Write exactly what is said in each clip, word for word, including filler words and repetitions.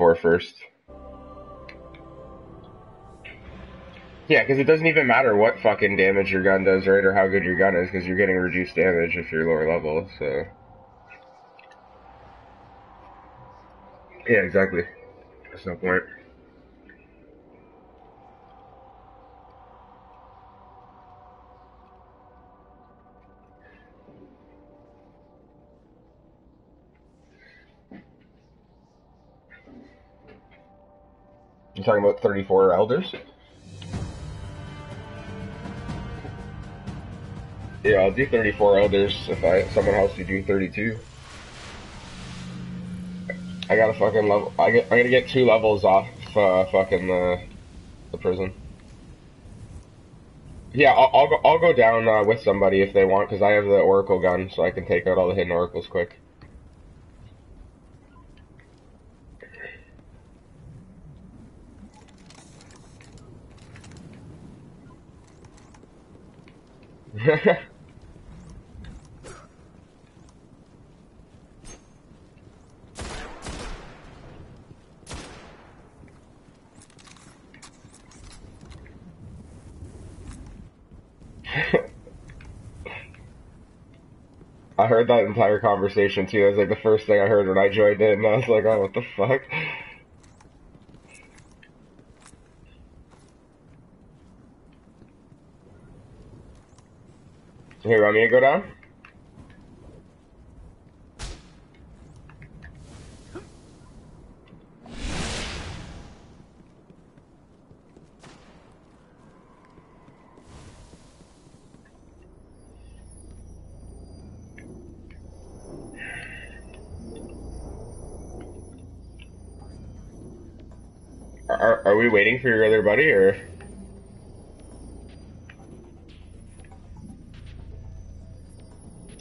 for first. Yeah, because it doesn't even matter what fucking damage your gun does, right, or how good your gun is, because you're getting reduced damage if you're lower level, so... Yeah, exactly. That's no point. You're talking about thirty-four elders? Yeah, I'll do thirty-four elders if I someone else to do thirty-two. I gotta fucking level. I get. I'm gonna get two levels off uh, fucking the the prison. Yeah, I'll I'll go, I'll go down uh, with somebody if they want, because I have the oracle gun, so I can take out all the hidden oracles quick. I heard that entire conversation too. That was like the first thing I heard when I joined in, and I was like, oh, what the fuck? Here, you want me to go down? Are, are we waiting for your other buddy, or...?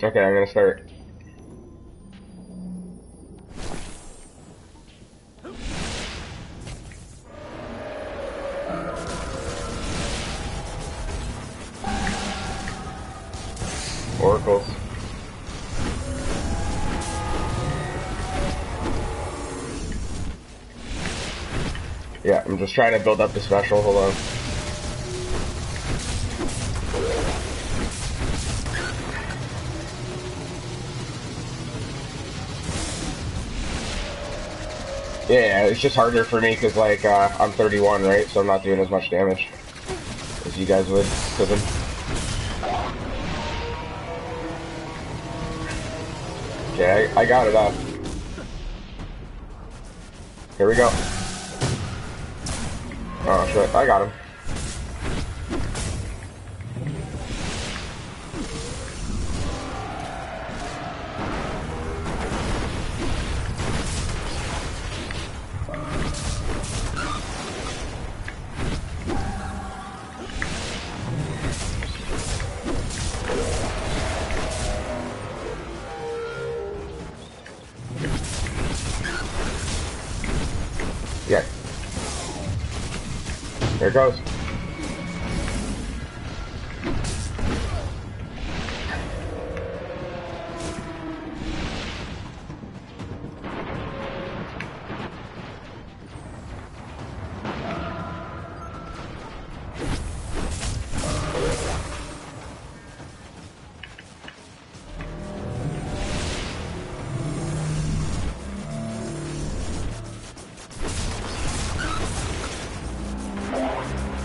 Okay, I'm gonna start. Oracles. Yeah, I'm just trying to build up the special, hold on. Yeah, it's just harder for me because, like, uh, I'm thirty-one, right? So I'm not doing as much damage as you guys would, Kibben. Okay, I, I got it up. Here we go. Oh, shit, I got him. There it goes.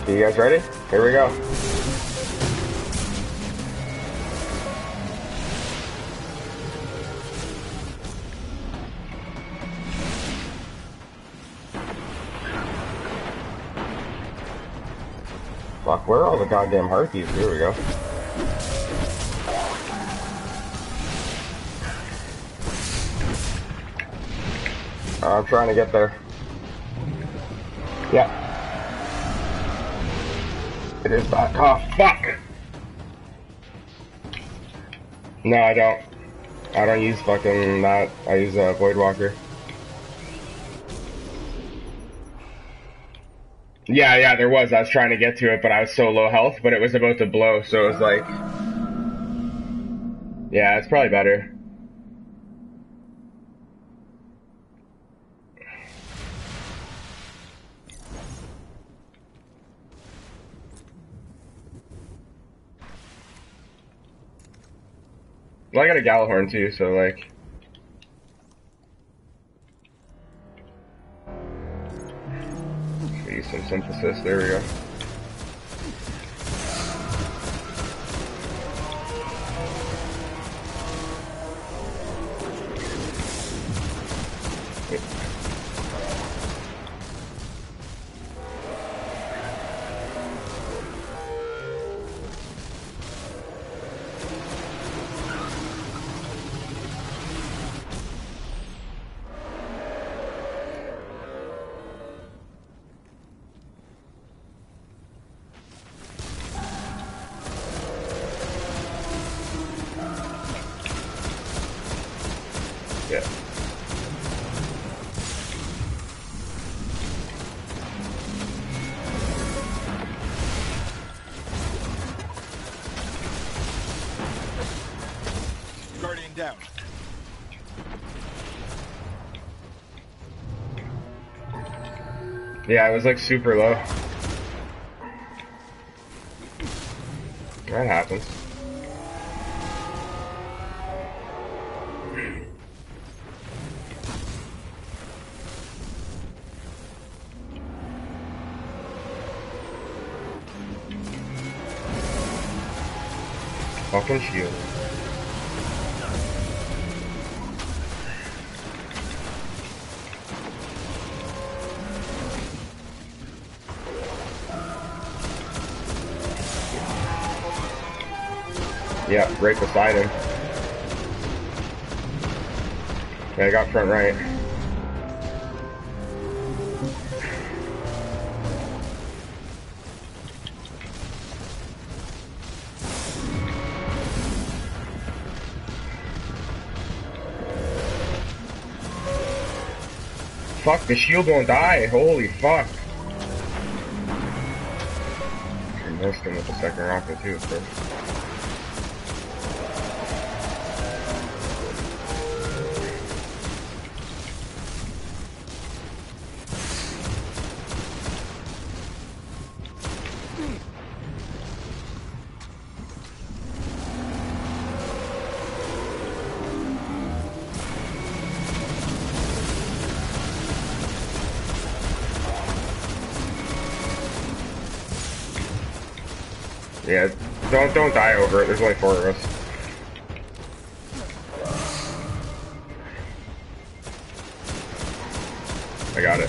You guys ready? Here we go. Fuck, where are all the goddamn harpies? Here we go. I'm trying to get there. Yeah. It is back. Oh, fuck! No, I don't. I don't use fucking that. I use a uh, Voidwalker. Yeah, yeah, there was. I was trying to get to it, but I was so low health, but it was about to blow, so it was like... Yeah, it's probably better. Well, I got a Gjallarhorn too, so like. Use some synthesis. There we go. Yeah, it was like super low. That happens. Fucking shield. Yeah, right beside him. Yeah, I got front right. Fuck, the shield don't die. Holy fuck. I missed him with the second rocket too, of course. Yeah, don't don't die over it. There's only four of us. I got it.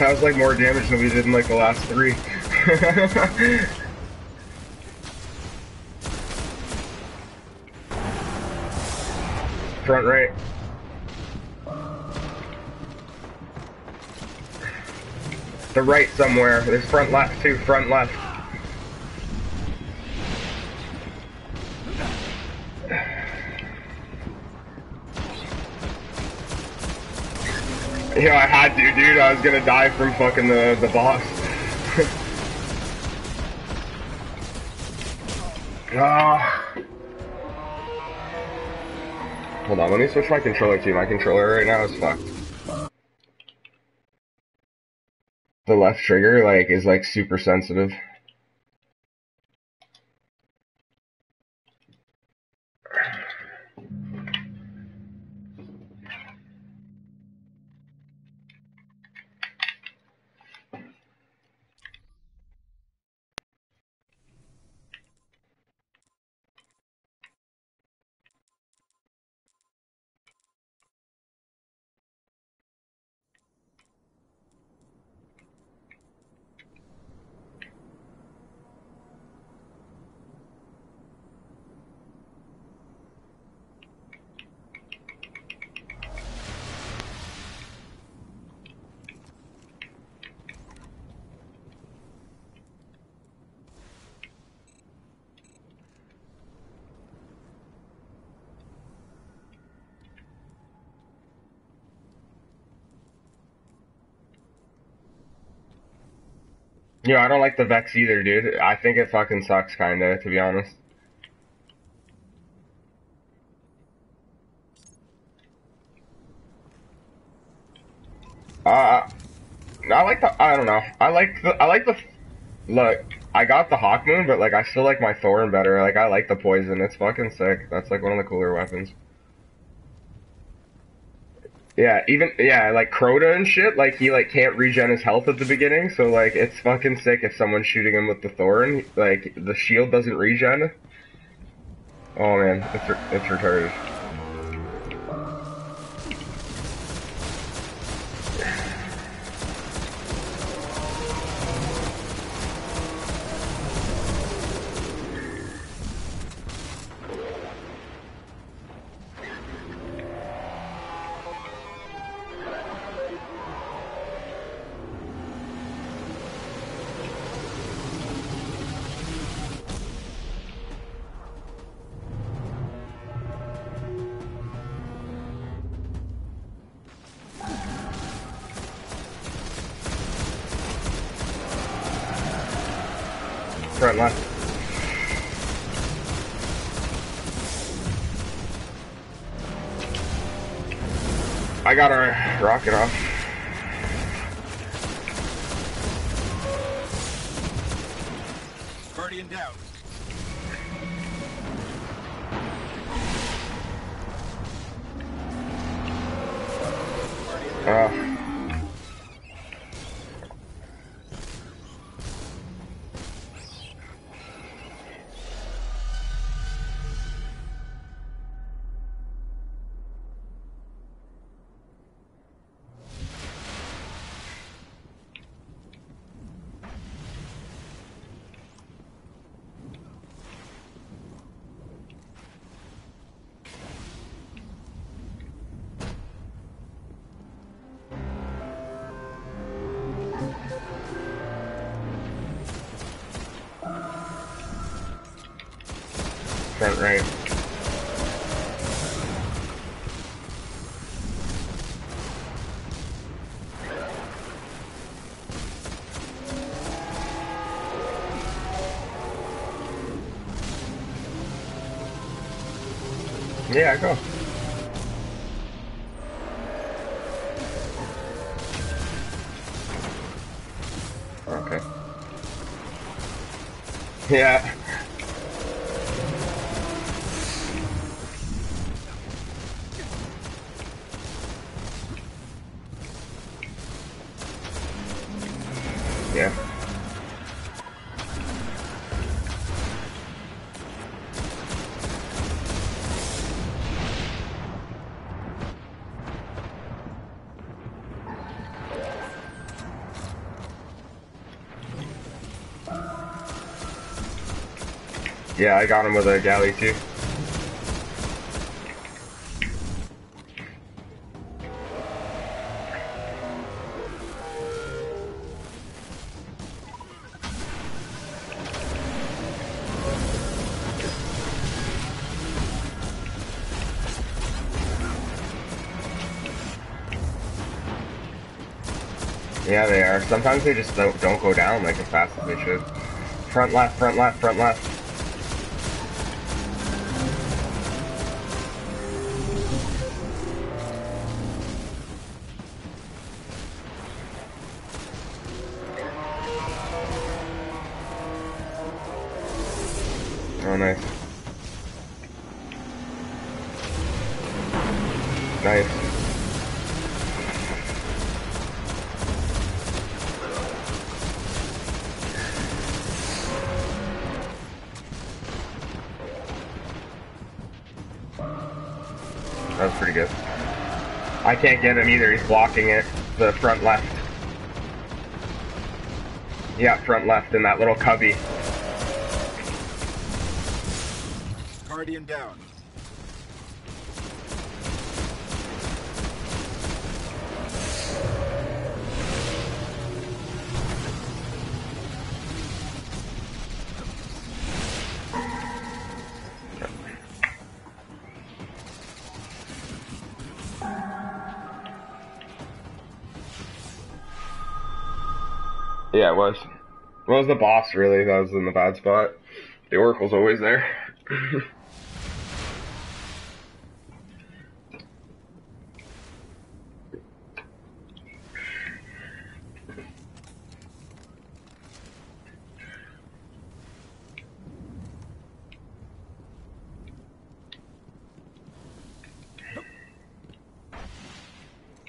That was like more damage than we did in like the last three. Front right. The right somewhere. There's front left too, front left. You know, I had to, dude. I was gonna die from fucking the, the boss. Ah. Hold on, let me switch my controller to you. My controller right now is fucked. The left trigger, like, is, like, super sensitive. Yeah, I don't like the Vex either, dude. I think it fucking sucks, kinda, to be honest. Uh, I like the, I don't know. I like the, I like the, look, I got the Hawkmoon, but, like, I still like my Thorn better. Like, I like the poison. It's fucking sick. That's, like, one of the cooler weapons. Yeah, even, yeah, like, Crota and shit, like, he, like, can't regen his health at the beginning, so, like, it's fucking sick if someone's shooting him with the Thorn. Like, the shield doesn't regen. Oh, man, it's, it's retarded. Front left. I got our rocket off. Guardian down. Oh. Right. Yeah, go. Okay. Yeah. Yeah, I got him with a galley too. Yeah, they are. Sometimes they just don't, don't go down like as fast as they should. Front left, front left, front left. Can't get him either, he's blocking it. The front left. Yeah, front left in that little cubby. Guardian down. Yeah, it was. Well, it was the boss, really, that was in the bad spot. The Oracle's always there.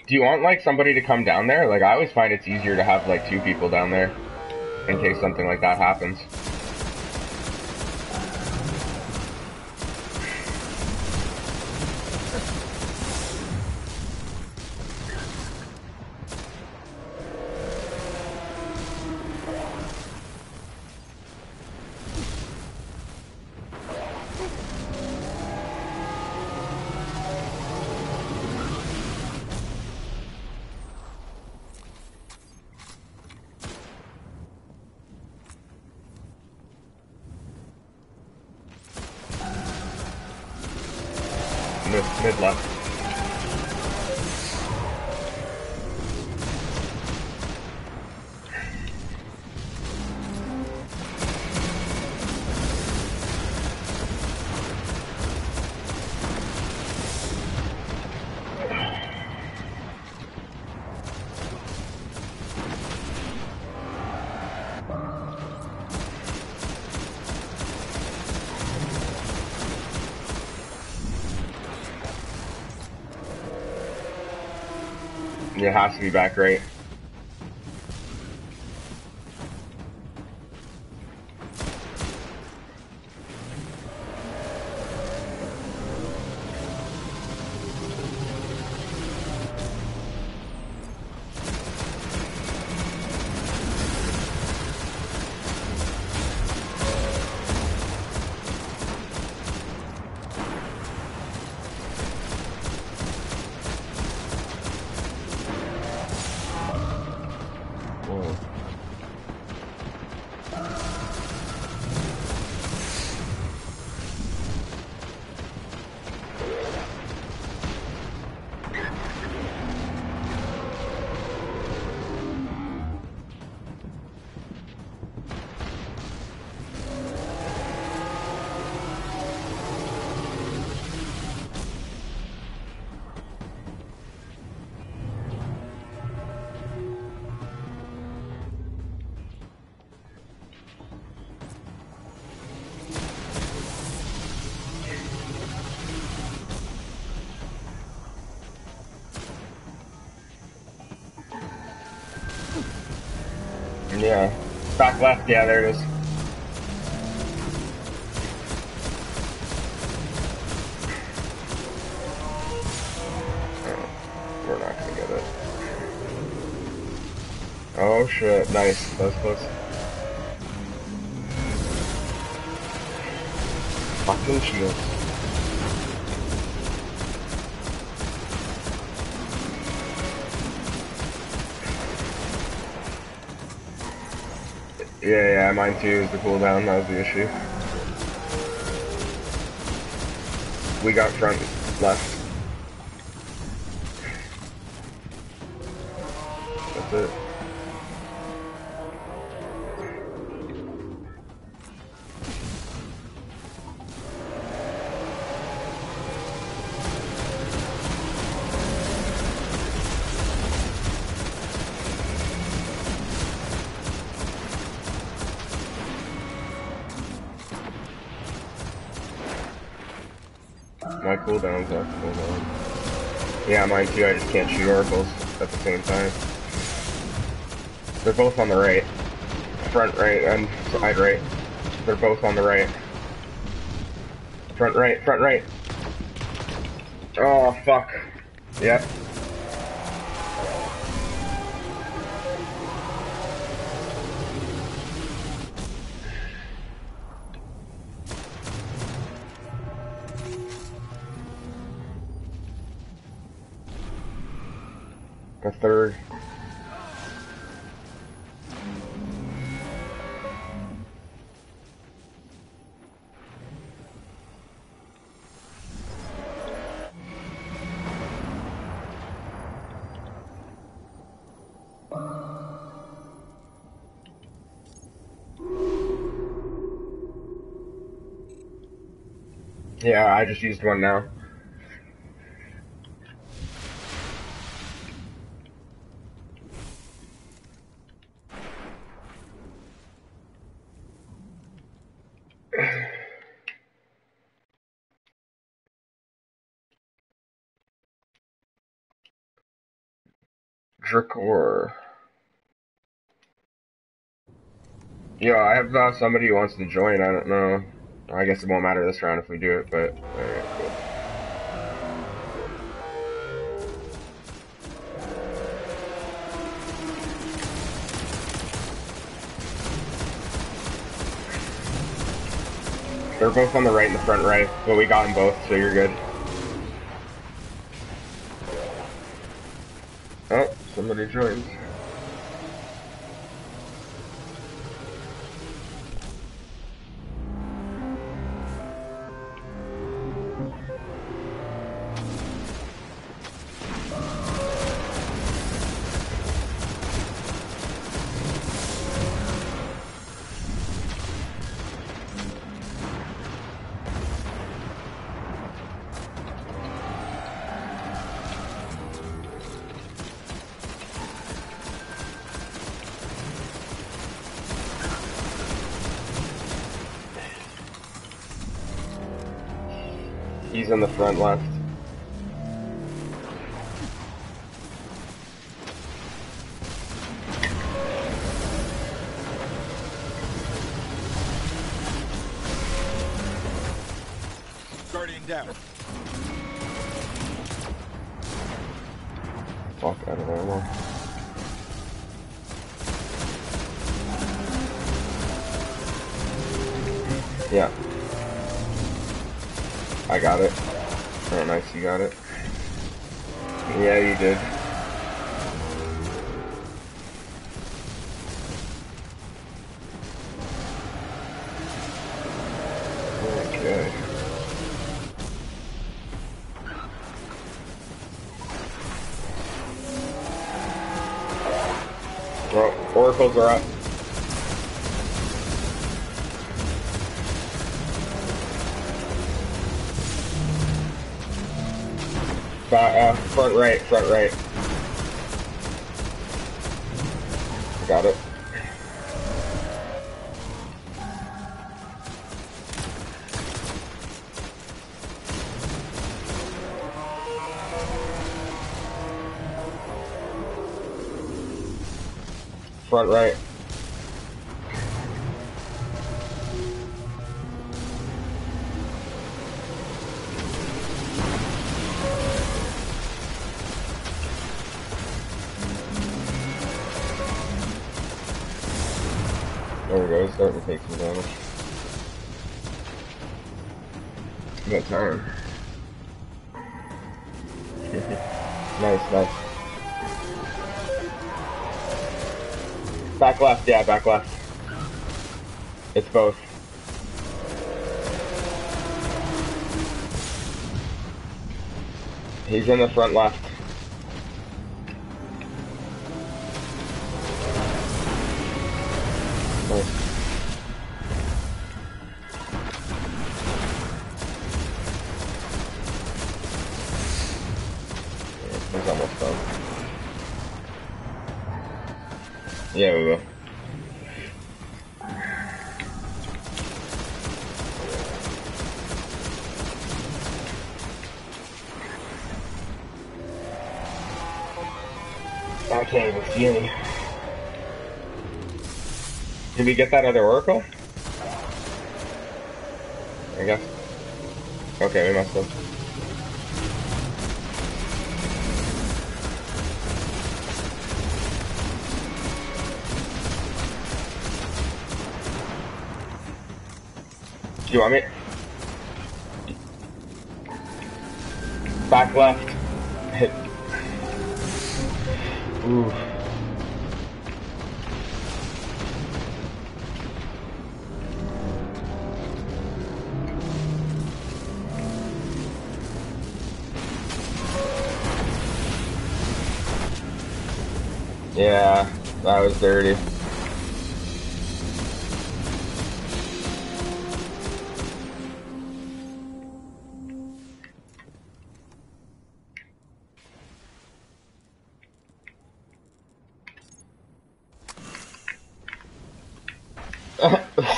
Do you want, like, somebody to come down there? Like, I always find it's easier to have, like, two people down there in case something like that happens. It has to be back right. Yeah, back left, yeah, there it is. Oh, we're not gonna get it. Oh shit, nice, that was close. Fucking shield. Yeah, yeah, mine too is the cooldown, that was the issue. We got front left. That's it. Cooldowns are cooldown. Yeah, mine too, I just can't shoot oracles at the same time. They're both on the right. Front right and side right. They're both on the right. Front right, front right. Oh, fuck. Yep. A third. Yeah, I just used one now. Dracor. Yeah, I have uh, somebody who wants to join. I don't know. I guess it won't matter this round if we do it, but... Alright, cool. They're both on the right and the front right, but we got them both, so you're good. Oh, somebody joined. He's on the front left. Guardian down. Fuck, I don't know. Yeah. I got it. Oh, nice, you got it. Yeah, you did. Okay. Well, oracles are up. Uh, uh, front right, front right. Got it. Front right. Starting to take some damage. About time. Nice, nice. Back left, yeah, back left. It's both. He's in the front left. Yeah, we will. I can't even see any. Did we get that other oracle? I guess. Okay, we must have. Do you want me? Back left. Hit. Ooh. Yeah, that was dirty.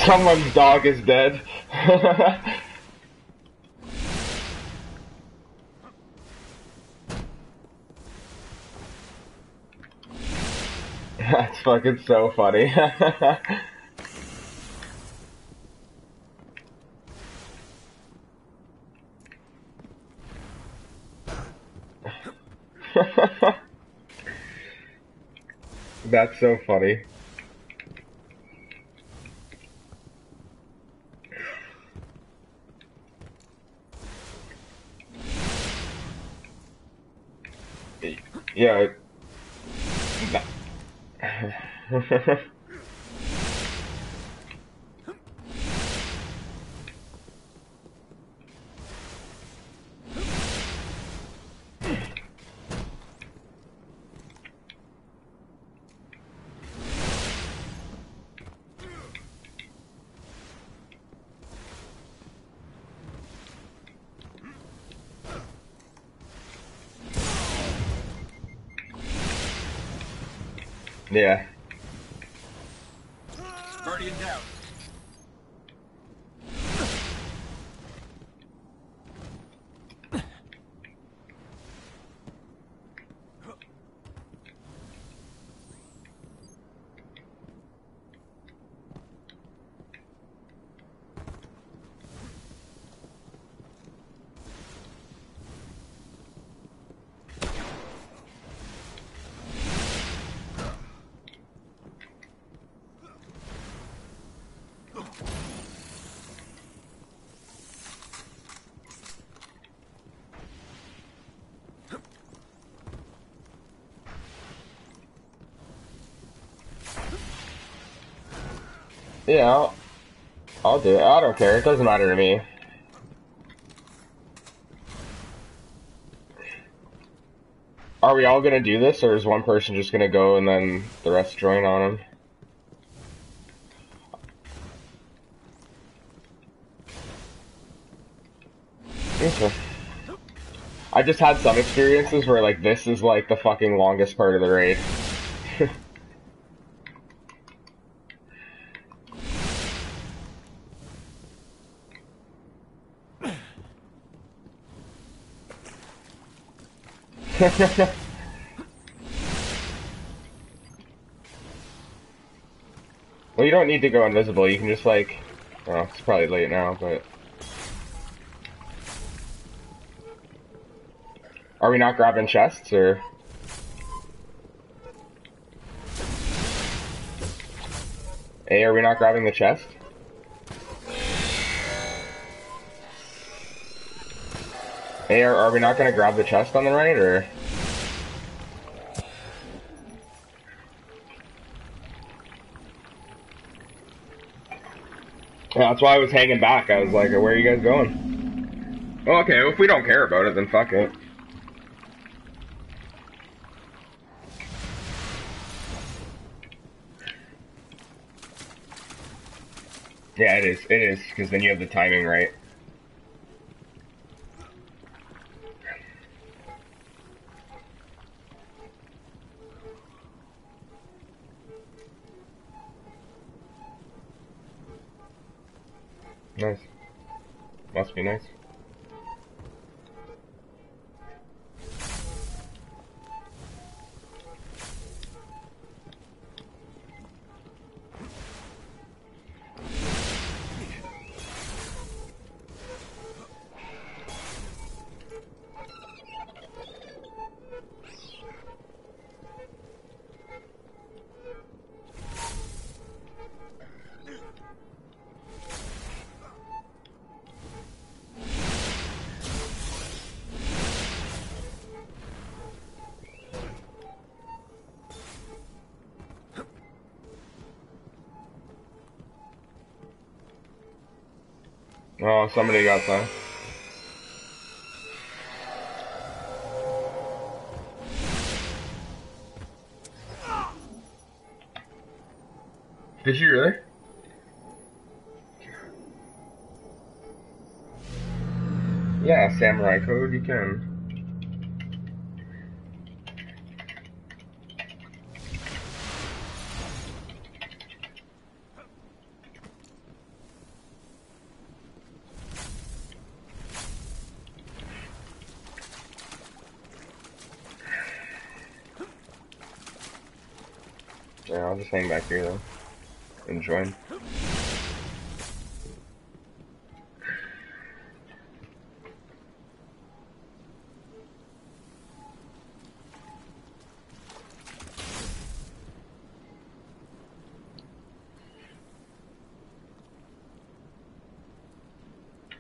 Someone's dog is dead. That's fucking so funny. That's so funny. Yeah. Yeah. Guardian down. Yeah, I'll, I'll do it. I don't care. It doesn't matter to me. Are we all gonna do this, or is one person just gonna go and then the rest join on him? Okay. I just had some experiences where, like, this is, like, the fucking longest part of the raid. Well, you don't need to go invisible, you can just like, well, it's probably late now, but... Are we not grabbing chests, or...? Hey, are we not grabbing the chest? Hey, are, are we not gonna grab the chest on the right, or...? Yeah, that's why I was hanging back. I was like, where are you guys going? Well, okay, well, if we don't care about it, then fuck it. Yeah, it is. It is, because then you have the timing right. Nice. Must be nice. Oh, somebody got that. Did you really? Yeah, Samurai code, you can. Yeah, I'll just hang back here though. And join.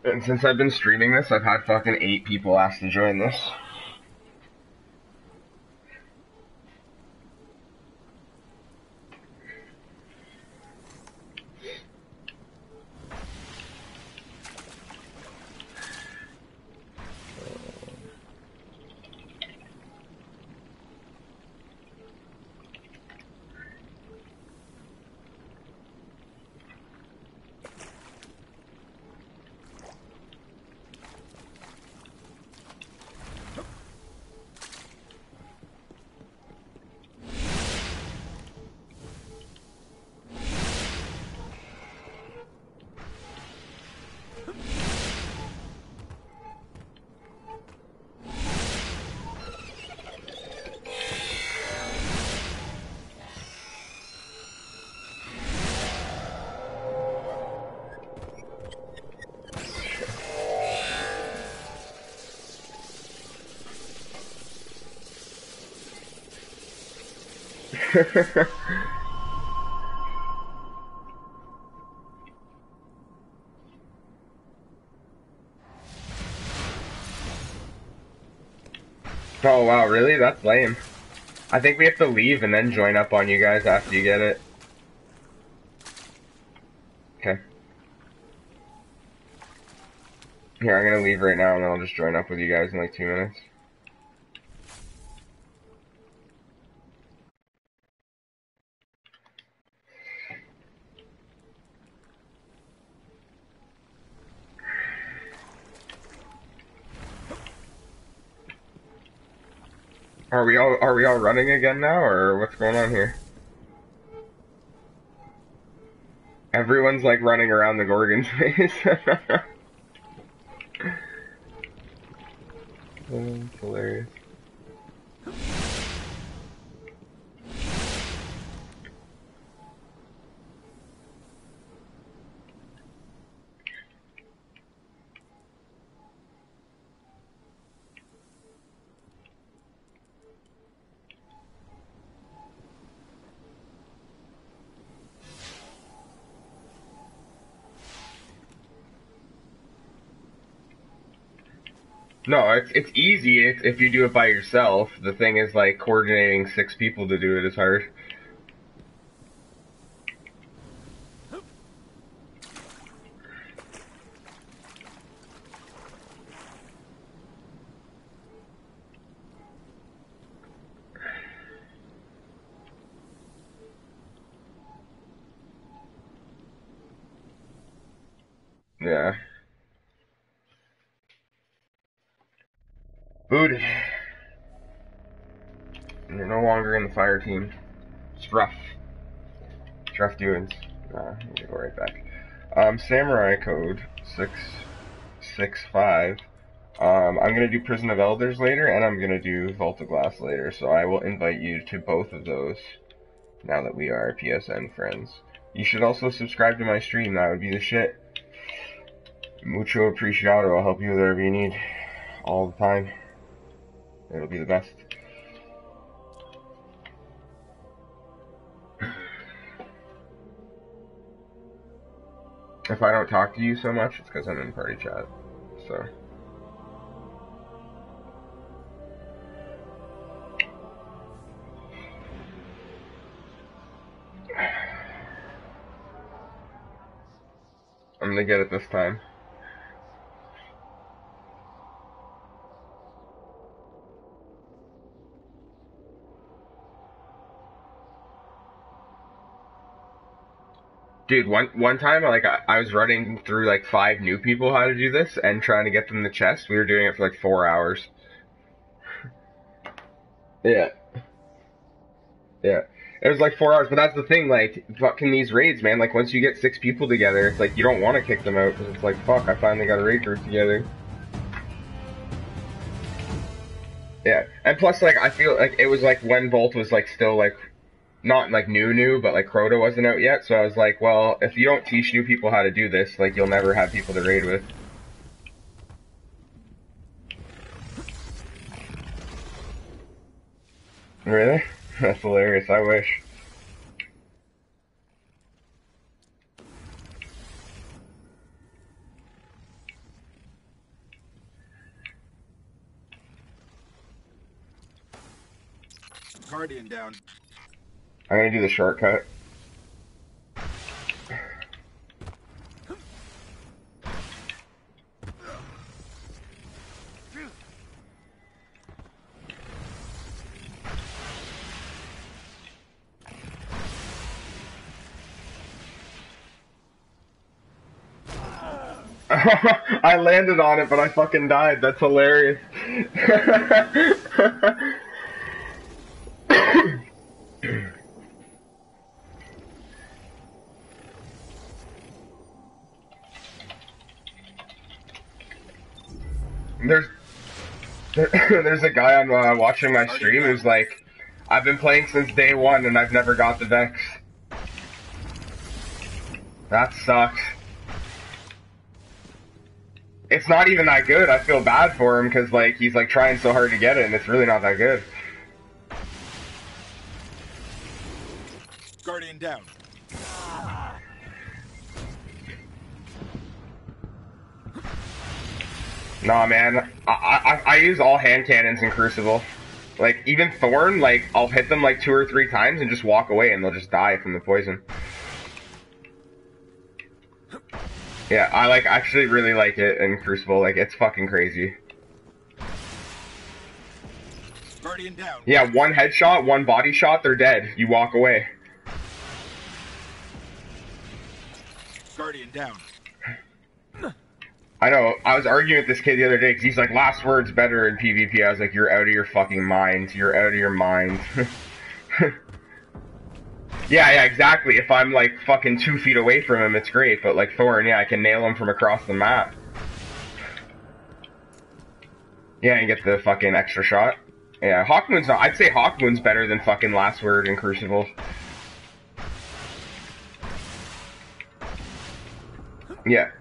And since I've been streaming this, I've had fucking eight people ask to join this. Oh wow, really? That's lame. I think we have to leave and then join up on you guys after you get it. Okay. Here, I'm gonna leave right now and then I'll just join up with you guys in like two minutes. Are we all are we all running again now, or what's going on here? Everyone's like running around the Gorgon's face. That's hilarious. No, it's it's easy if, if you do it by yourself. The thing is, like, coordinating six people to do it is hard. Yeah. Booted. And you're no longer in the fire team. It's rough. It's rough doings. Nah, I'm gonna go right back. Um, Samurai code six six five. Um, I'm gonna do Prison of Elders later, and I'm gonna do Vault of Glass later, so I will invite you to both of those now that we are P S N friends. You should also subscribe to my stream, that would be the shit. Mucho appreciado, I'll help you with whatever you need. All the time. It'll be the best. If I don't talk to you so much, it's because I'm in party chat. So. I'm gonna get it this time. Dude, one one time, like I, I was running through like five new people how to do this and trying to get them the chest. We were doing it for like four hours. Yeah, yeah, it was like four hours. But that's the thing, like fucking these raids, man. Like once you get six people together, it's like you don't want to kick them out because it's like fuck, I finally got a raid group together. Yeah, and plus, like I feel like it was like when Bolt was like still like not like new new, but like Crota wasn't out yet, so I was like, well, if you don't teach new people how to do this, like, you'll never have people to raid with. Really? That's hilarious, I wish. Guardian down. I'm gonna do the shortcut. I landed on it, but I fucking died. That's hilarious. There's there, there's a guy on uh, watching my stream who's like, I've been playing since day one and I've never got the Vex. That sucks. It's not even that good. I feel bad for him because like he's like trying so hard to get it and it's really not that good. Guardian down. Nah, man. I, I I use all hand cannons in Crucible. Like even Thorn, like I'll hit them like two or three times and just walk away and they'll just die from the poison. Yeah, I like actually really like it in Crucible. Like it's fucking crazy. Guardian down. Yeah, one headshot, one body shot, they're dead. You walk away. Guardian down. I know, I was arguing with this kid the other day because he's like, Last Word's better in PvP. I was like, you're out of your fucking mind. You're out of your mind. Yeah, yeah, exactly. If I'm like fucking two feet away from him, it's great. But like Thorn, yeah, I can nail him from across the map. Yeah, and get the fucking extra shot. Yeah, Hawkmoon's not. I'd say Hawkmoon's better than fucking Last Word in Crucible. Yeah.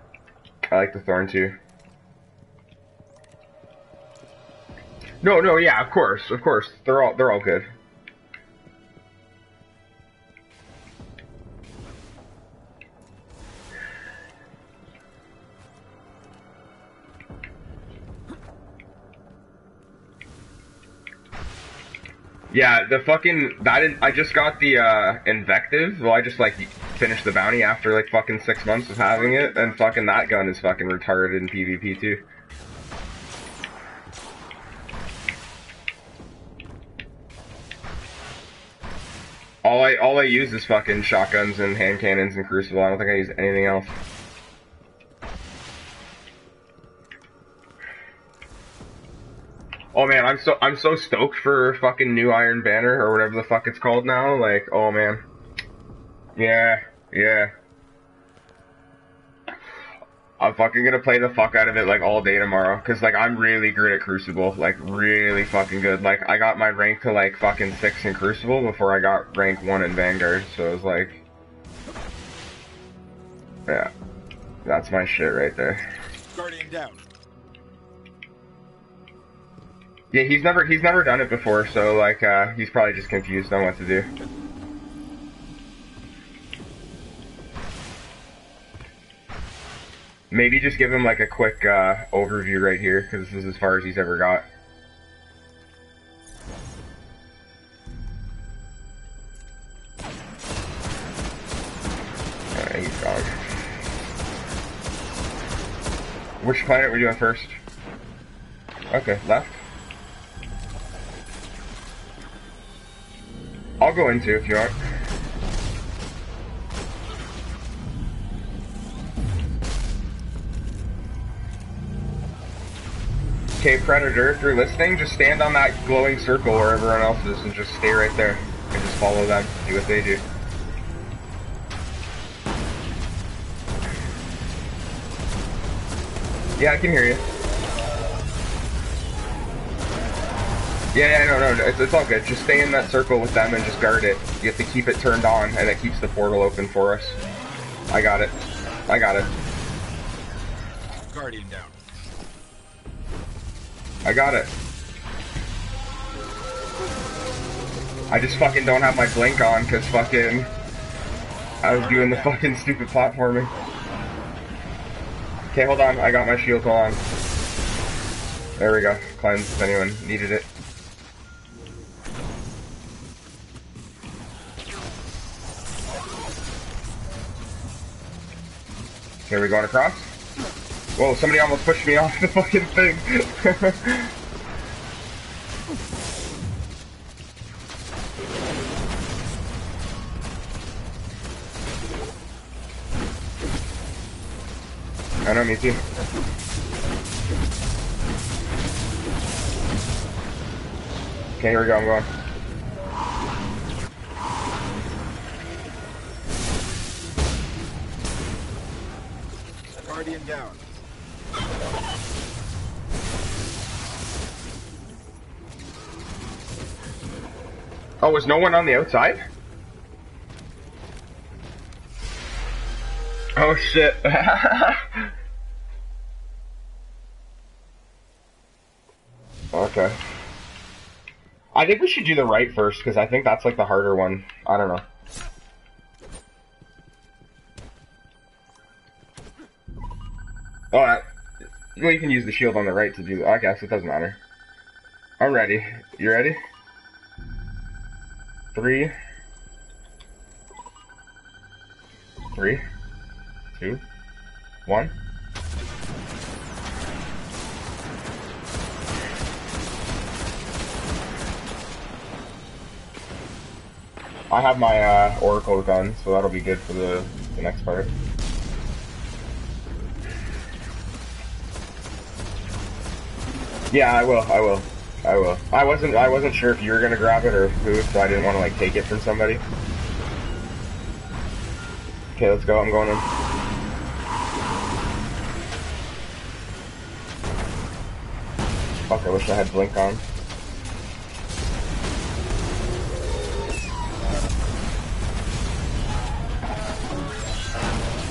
I like the Thorn too. No, no, yeah, of course, of course. They're all they're all good. Yeah, the fucking that in, I just got the uh, Invective. Well, I just like finished the bounty after like fucking six months of having it, and fucking that gun is fucking retarded in PvP too. All I all I use is fucking shotguns and hand cannons and Crucible. I don't think I use anything else. Oh man, I'm so I'm so stoked for fucking new Iron Banner or whatever the fuck it's called now. Like, oh man, yeah, yeah. I'm fucking gonna play the fuck out of it like all day tomorrow, cause like I'm really good at Crucible, like really fucking good. Like I got my rank to like fucking six in Crucible before I got rank one in Vanguard, so it was like, yeah, that's my shit right there. Guardian down. Yeah, he's never he's never done it before, so like uh, he's probably just confused on what to do. Maybe just give him like a quick uh, overview right here, because this is as far as he's ever got. All right, he's gone. Which planet were you on first? Okay, left. I'll go into if you want. Okay, Predator, if you're listening, just stand on that glowing circle where everyone else is and just stay right there. And just follow them, do what they do. Yeah, I can hear you. Yeah, yeah, no, no, no, it's, it's all good. Just stay in that circle with them and just guard it. You have to keep it turned on, and it keeps the portal open for us. I got it. I got it. Guardian down. I got it. I just fucking don't have my blink on, because fucking... I was doing the fucking stupid platforming. Okay, hold on. I got my shield. Hold on. There we go. Cleanse if anyone needed it. Here we go across. Whoa, somebody almost pushed me off the fucking thing. I know, me too. Okay, here we go, I'm going. Guardian down. Oh, was no one on the outside? Oh shit. Okay. I think we should do the right first, because I think that's like the harder one. I don't know. Alright. Well, you can use the shield on the right to do that. I guess it doesn't matter. I'm ready. You ready? Three. Three. Two. One. I have my uh, Oracle gun, so that'll be good for the, the next part. Yeah, I will. I will. I will. I wasn't. I wasn't sure if you were gonna grab it or who, so I didn't want to like take it from somebody. Okay, let's go. I'm going in. Fuck! I wish I had blink on.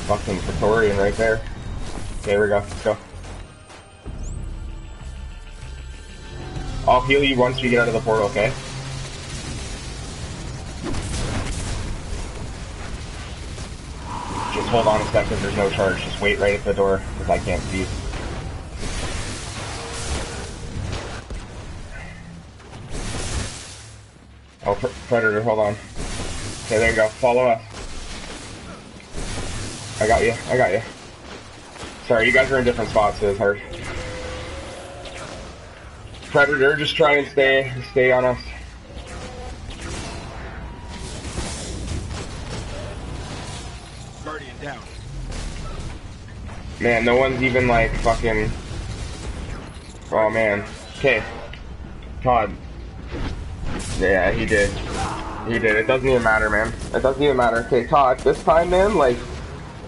Fucking Praetorian right there. Okay, here we go. Let's go. I'll heal you once you get out of the portal, okay? Just hold on a second, there's no charge. Just wait right at the door, because I can't see. Oh, pr Predator, hold on. Okay, there you go. Follow us. I got you, I got you. Sorry, you guys are in different spots, so it's hard. Predator, just try and stay, stay on us. Guardian down. Man, no one's even like fucking... Oh man. Okay. Todd. Yeah, he did. He did. It doesn't even matter, man. It doesn't even matter. Okay, Todd, this time, man, like...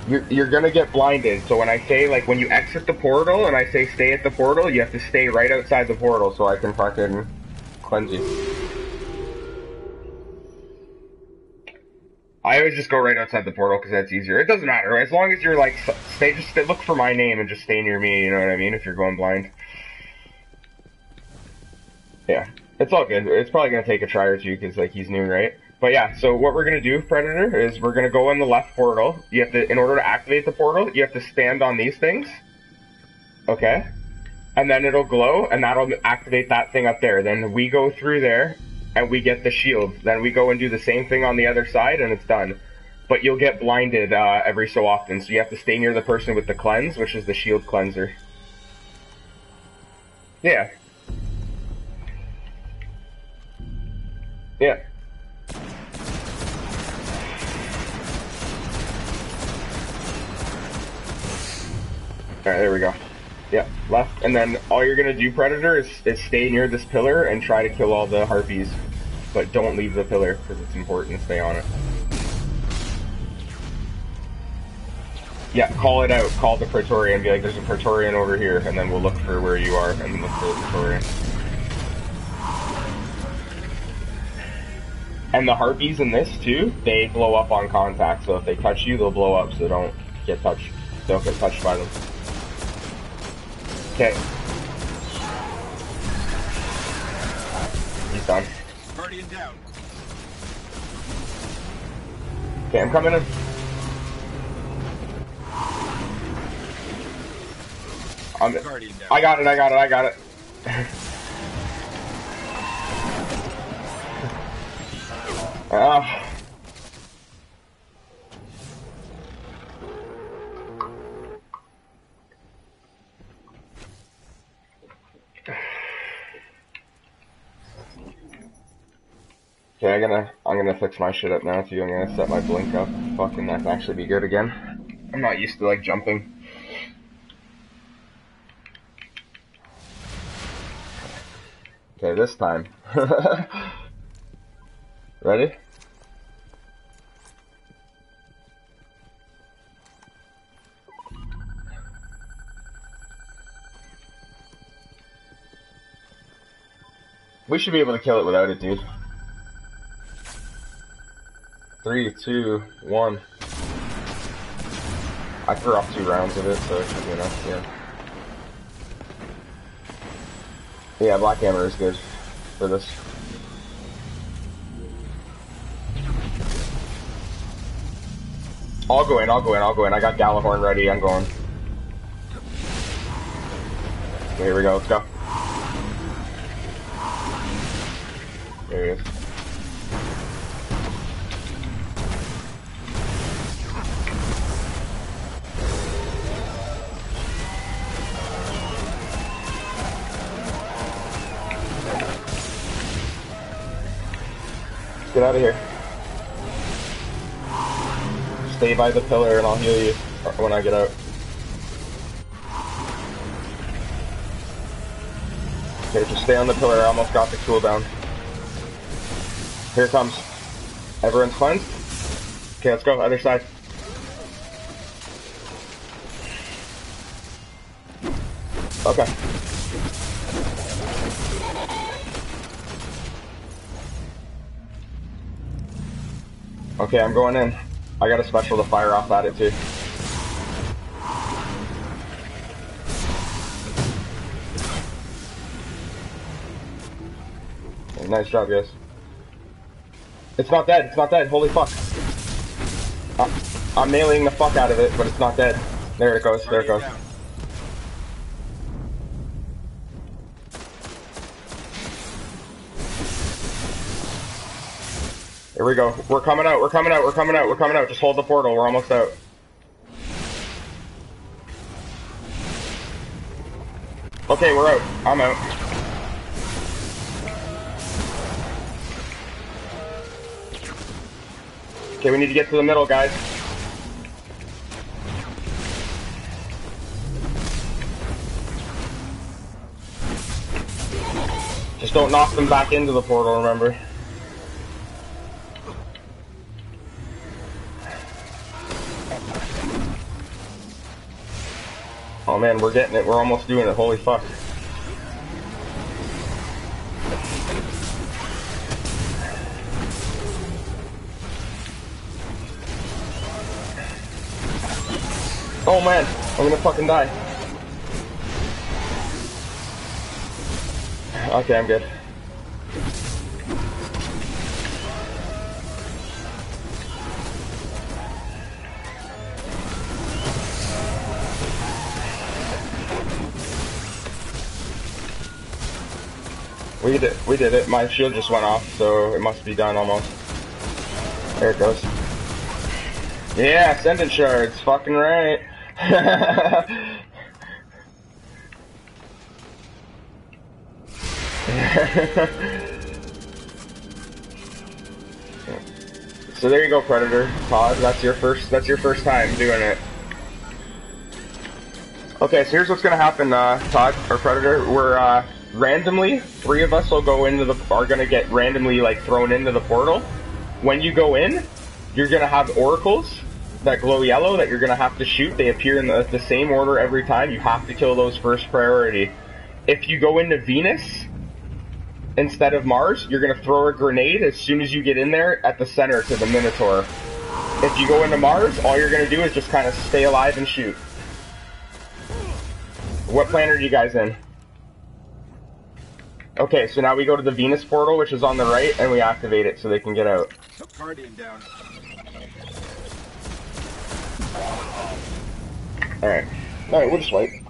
You're, you're gonna get blinded, so when I say, like, when you exit the portal and I say stay at the portal, you have to stay right outside the portal so I can fucking cleanse you. I always just go right outside the portal because that's easier. It doesn't matter, as long as you're, like, stay, just stay, look for my name and just stay near me, you know what I mean, if you're going blind. Yeah, it's all good. It's probably gonna take a try or two because, like, he's new, right? But yeah, so what we're going to do, Predator, is we're going to go in the left portal. You have to, in order to activate the portal, you have to stand on these things. Okay. And then it'll glow, and that'll activate that thing up there. Then we go through there, and we get the shield. Then we go and do the same thing on the other side, and it's done. But you'll get blinded uh, every so often, so you have to stay near the person with the cleanse, which is the shield cleanser. Yeah. Yeah. Alright, there we go. Yeah, left. And then all you're gonna do, Predator, is, is stay near this pillar and try to kill all the harpies. But don't leave the pillar, because it's important to stay on it. Yeah, call it out. Call the Praetorian. Be like, there's a Praetorian over here. And then we'll look for where you are and look for the Praetorian. And the harpies in this too, they blow up on contact, so if they touch you, they'll blow up, so don't get touched. Don't get touched by them. Okay. He's done. Guardian down. Okay, I'm coming in. I'm, I got it, I got it, I got it. uh, okay, I'm gonna I'm gonna fix my shit up now too. I'm gonna set my blink up. Fucking that can actually be good again. I'm not used to like jumping. Okay, this time. Ready? We should be able to kill it without it, dude. Three, two, one. I threw off two rounds of it, so it should be enough, yeah. Yeah, Black Hammer is good for this. I'll go in, I'll go in, I'll go in. I got Gjallarhorn ready, I'm going. Okay, here we go, let's go. There he is. Get out of here. Stay by the pillar and I'll heal you when I get out. Okay, just stay on the pillar. I almost got the cooldown. Here it comes. Everyone's cleansed. Okay, let's go. Other side. Okay. Okay, I'm going in. I got a special to fire off at it too. Okay, nice job, guys. It's not dead, it's not dead, holy fuck. I'm meleeing the fuck out of it, but it's not dead. There it goes, there it goes. Here we go. We're coming out, we're coming out, we're coming out, we're coming out. Just hold the portal, we're almost out. Okay, we're out. I'm out. Okay, we need to get to the middle, guys. Just don't knock them back into the portal, remember. Oh man, we're getting it. We're almost doing it. Holy fuck. Oh man, I'm gonna fucking die. Okay, I'm good. We did, we did it. My shield just went off, so it must be done almost. There it goes. Yeah, Ascendant Shards. Fucking right. So there you go, Predator. Todd, that's your first, that's your first time doing it. Okay, so here's what's gonna happen, uh, Todd, or Predator. We're, uh, randomly, three of us will go into the, are gonna get randomly like thrown into the portal. When you go in, you're gonna have oracles that glow yellow that you're gonna have to shoot. They appear in the, the same order every time. You have to kill those first priority. If you go into Venus, instead of Mars, you're going to throw a grenade as soon as you get in there at the center to the Minotaur. If you go into Mars, all you're going to do is just kind of stay alive and shoot. What planet are you guys in? Okay, so now we go to the Venus portal, which is on the right, and we activate it so they can get out. Guardian down. Alright. Alright, we'll just wait.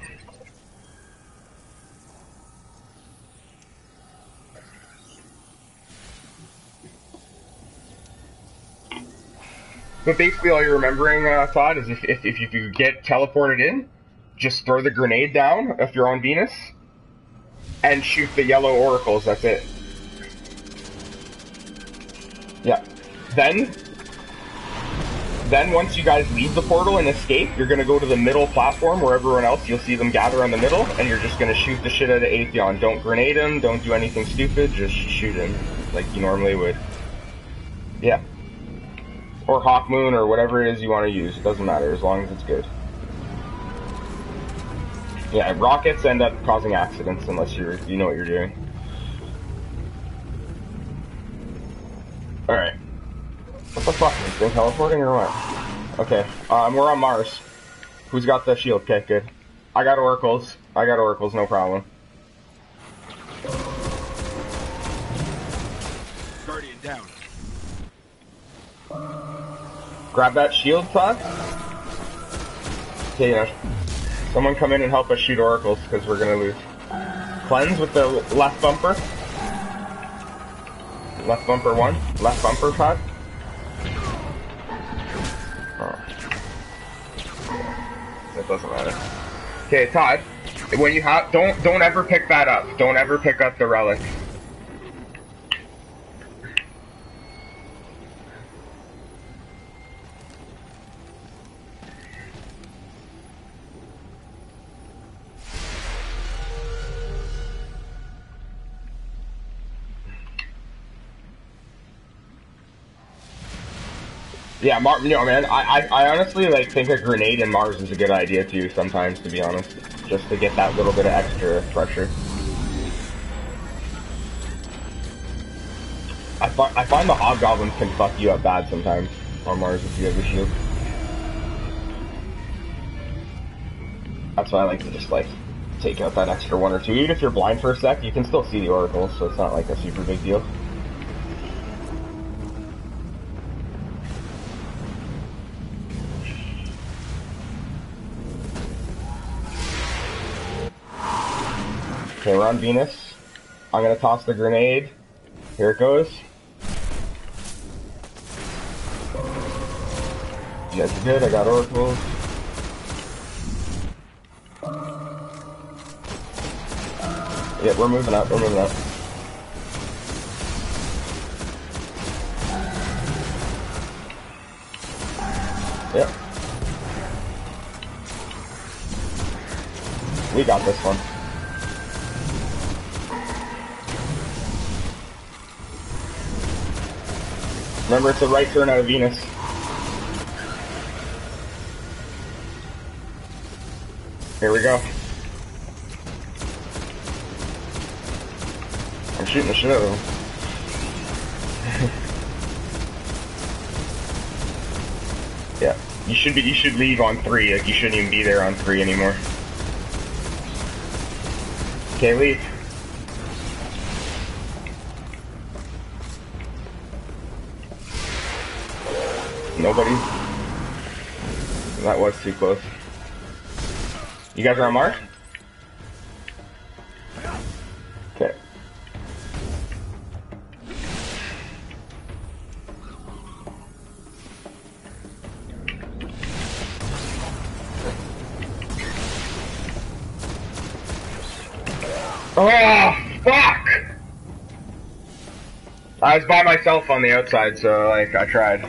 But basically all you're remembering, uh, Todd, is if, if, if you get teleported in, just throw the grenade down if you're on Venus, and shoot the yellow oracles, that's it. Yeah. Then, then once you guys leave the portal and escape, you're going to go to the middle platform where everyone else, you'll see them gather on the middle, and you're just going to shoot the shit out of Atheon. Don't grenade him, don't do anything stupid, just shoot him, like you normally would. Yeah. Or Hawkmoon, or whatever it is you want to use. It doesn't matter, as long as it's good. Yeah, rockets end up causing accidents unless you're, you know what you're doing. Alright. What the fuck? Is it teleporting or what? Okay, um, we're on Mars. Who's got the shield? Okay, good. I got oracles. I got oracles, no problem. Guardian down. Grab that shield, Todd. Okay, yeah. Someone come in and help us shoot oracles, because we're going to lose. Cleanse with the left bumper. Left bumper one. Left bumper, Todd. Oh. That doesn't matter. Okay, Todd. When you have, don't don't ever pick that up. Don't ever pick up the relic. Yeah, Mar no man, I, I I honestly like think a grenade in Mars is a good idea too sometimes, to be honest. Just to get that little bit of extra pressure. I, fi I find the Hobgoblins can fuck you up bad sometimes on Mars if you have a shield. That's why I like to just like take out that extra one or two. Even if you're blind for a sec, you can still see the oracles, so it's not like a super big deal. Okay, we're on Venus. I'm gonna toss the grenade. Here it goes. You guys are good, I got oracles. Yeah, we're moving up, we're moving up. Yep. We got this one. Remember, it's the right turn out of Venus. Here we go. I'm shooting the shit out of him. Yeah, you should be. You should leave on three. Like you shouldn't even be there on three anymore. Okay, leave. Nobody. That was too close. You guys are on Mars? Okay. Oh, fuck! I was by myself on the outside, so, like, I tried.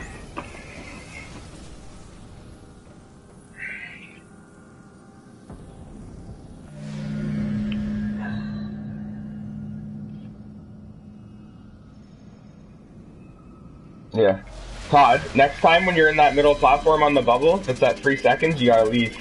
Yeah. Todd, next time when you're in that middle platform on the bubble, if it's at three seconds, you gotta leave.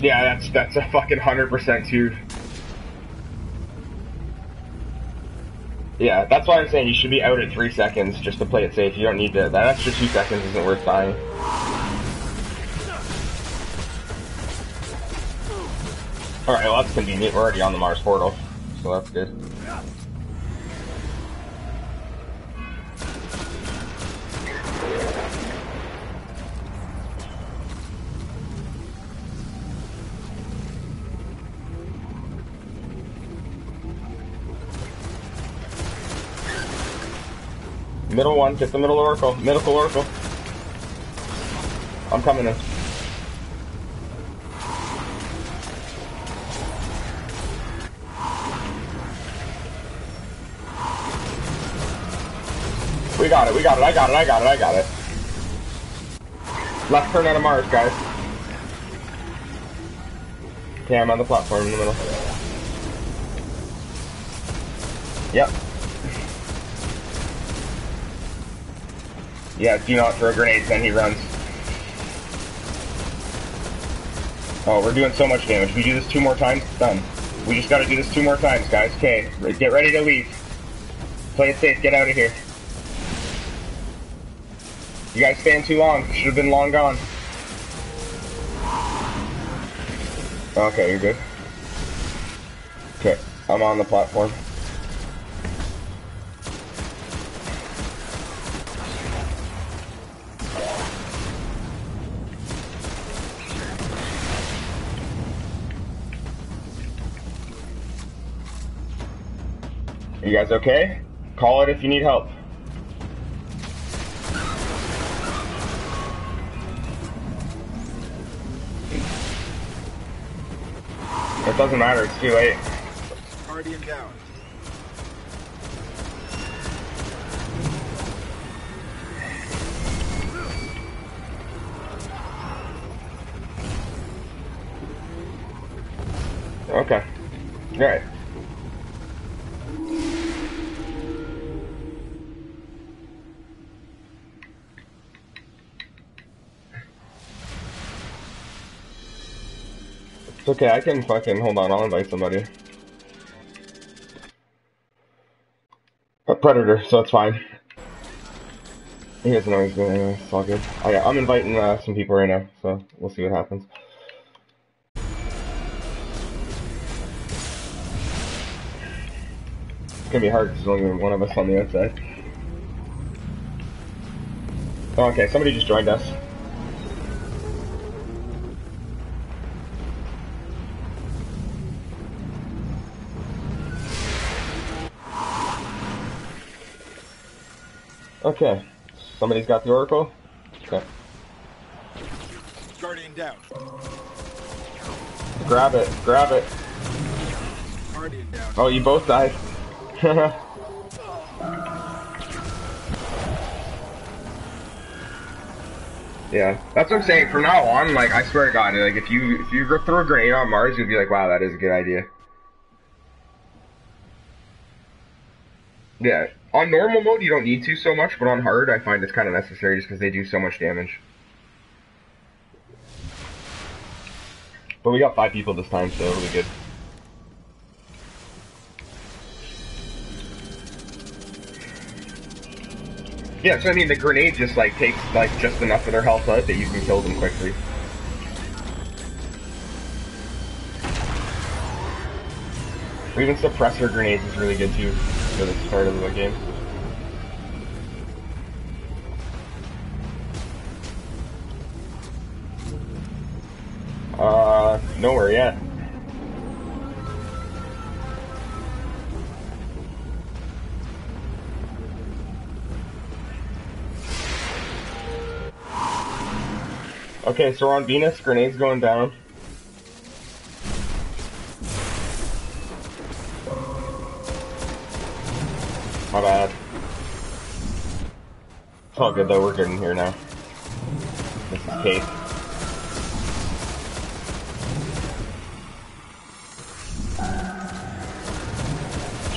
Yeah, that's that's a fucking hundred percent too. Yeah, that's why I'm saying you should be out at three seconds just to play it safe. You don't need to. That extra two seconds isn't worth dying. All right, well that's convenient. We're already on the Mars portal, so that's good. Middle one, get the middle oracle, middle oracle. I'm coming in. We got it, we got it, I got it, I got it, I got it. Left turn out of Mars, guys. Okay, I'm on the platform in the middle. Yep. Yeah, do not throw grenades, then he runs. Oh, we're doing so much damage. We do this two more times, done. We just gotta do this two more times, guys. Okay, get ready to leave. Play it safe, get out of here. You guys stand too long. Should have been long gone. Okay, you're good. Okay, I'm on the platform. You guys okay? Call it if you need help. It doesn't matter, it's too late. Guardian down. Okay. All right. It's okay, I can fucking, hold on, I'll invite somebody. A Predator, so it's fine. He doesn't know what he's doing anyway, it's all good. Oh, yeah, I'm inviting uh, some people right now, so we'll see what happens. It's gonna be hard because there's only one of us on the outside. Oh, okay, somebody just joined us. Okay. Somebody's got the oracle? Okay. Guardian down. Grab it. Grab it. Guardian down. Oh, you both died. Yeah. That's what I'm saying. From now on, like, I swear to God, like, if you, if you throw a grenade on Mars, you'll be like, wow, that is a good idea. Yeah. On normal mode, you don't need to so much, but on hard, I find it's kind of necessary just because they do so much damage. But we got five people this time, so it'll be good. Yeah, so I mean, the grenade just, like, takes, like, just enough of their health out that you can kill them quickly. Or even suppressor grenades is really good, too. For the start of the game. Uh, nowhere yet. Okay, so we're on Venus, grenades going down. My bad. It's all good though, we're good in here now. This is Kate.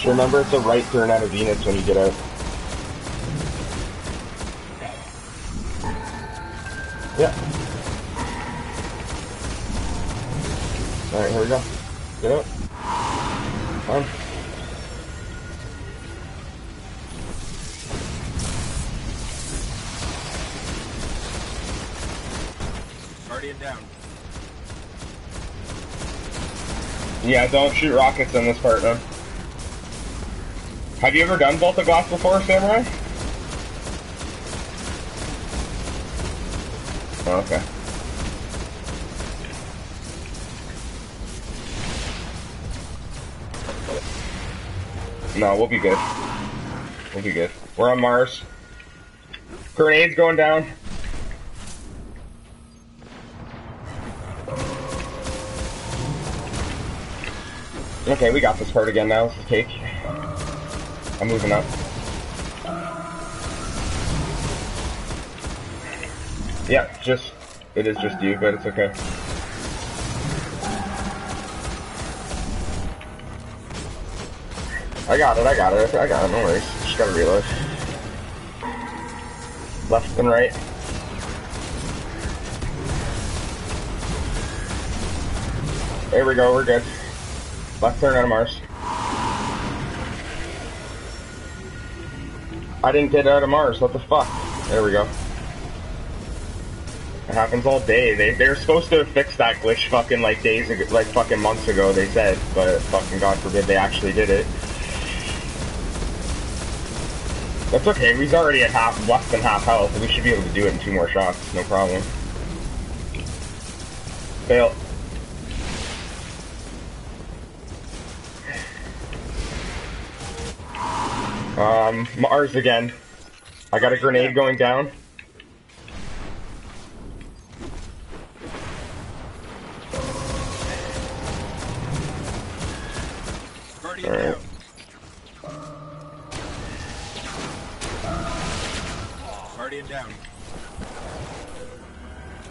Remember, it's a right turn out of Venus when you get out. Yep. Alright, here we go. Get out. Fine. Guardian down. Yeah, don't shoot rockets in this part, though. Have you ever done Vault of Glass before, Samurai? Oh, okay. No, we'll be good. We'll be good. We're on Mars. Grenades going down. Okay, we got this part again now. This is cake. I'm moving up. Yeah, just, it is just you, but it's okay. I got it, I got it, I got it, no worries. Just gotta reload. Left and right. There we go, we're good. Left turn out of Mars. I didn't get out of Mars, what the fuck? There we go. It happens all day. They they're supposed to have fixed that glitch fucking like days ago, like fucking months ago they said, but fucking God forbid they actually did it. That's okay, we're already at half, less than half health. We should be able to do it in two more shots, no problem. Fail. Um, Mars again. I got a grenade going down. All right. Guardian down.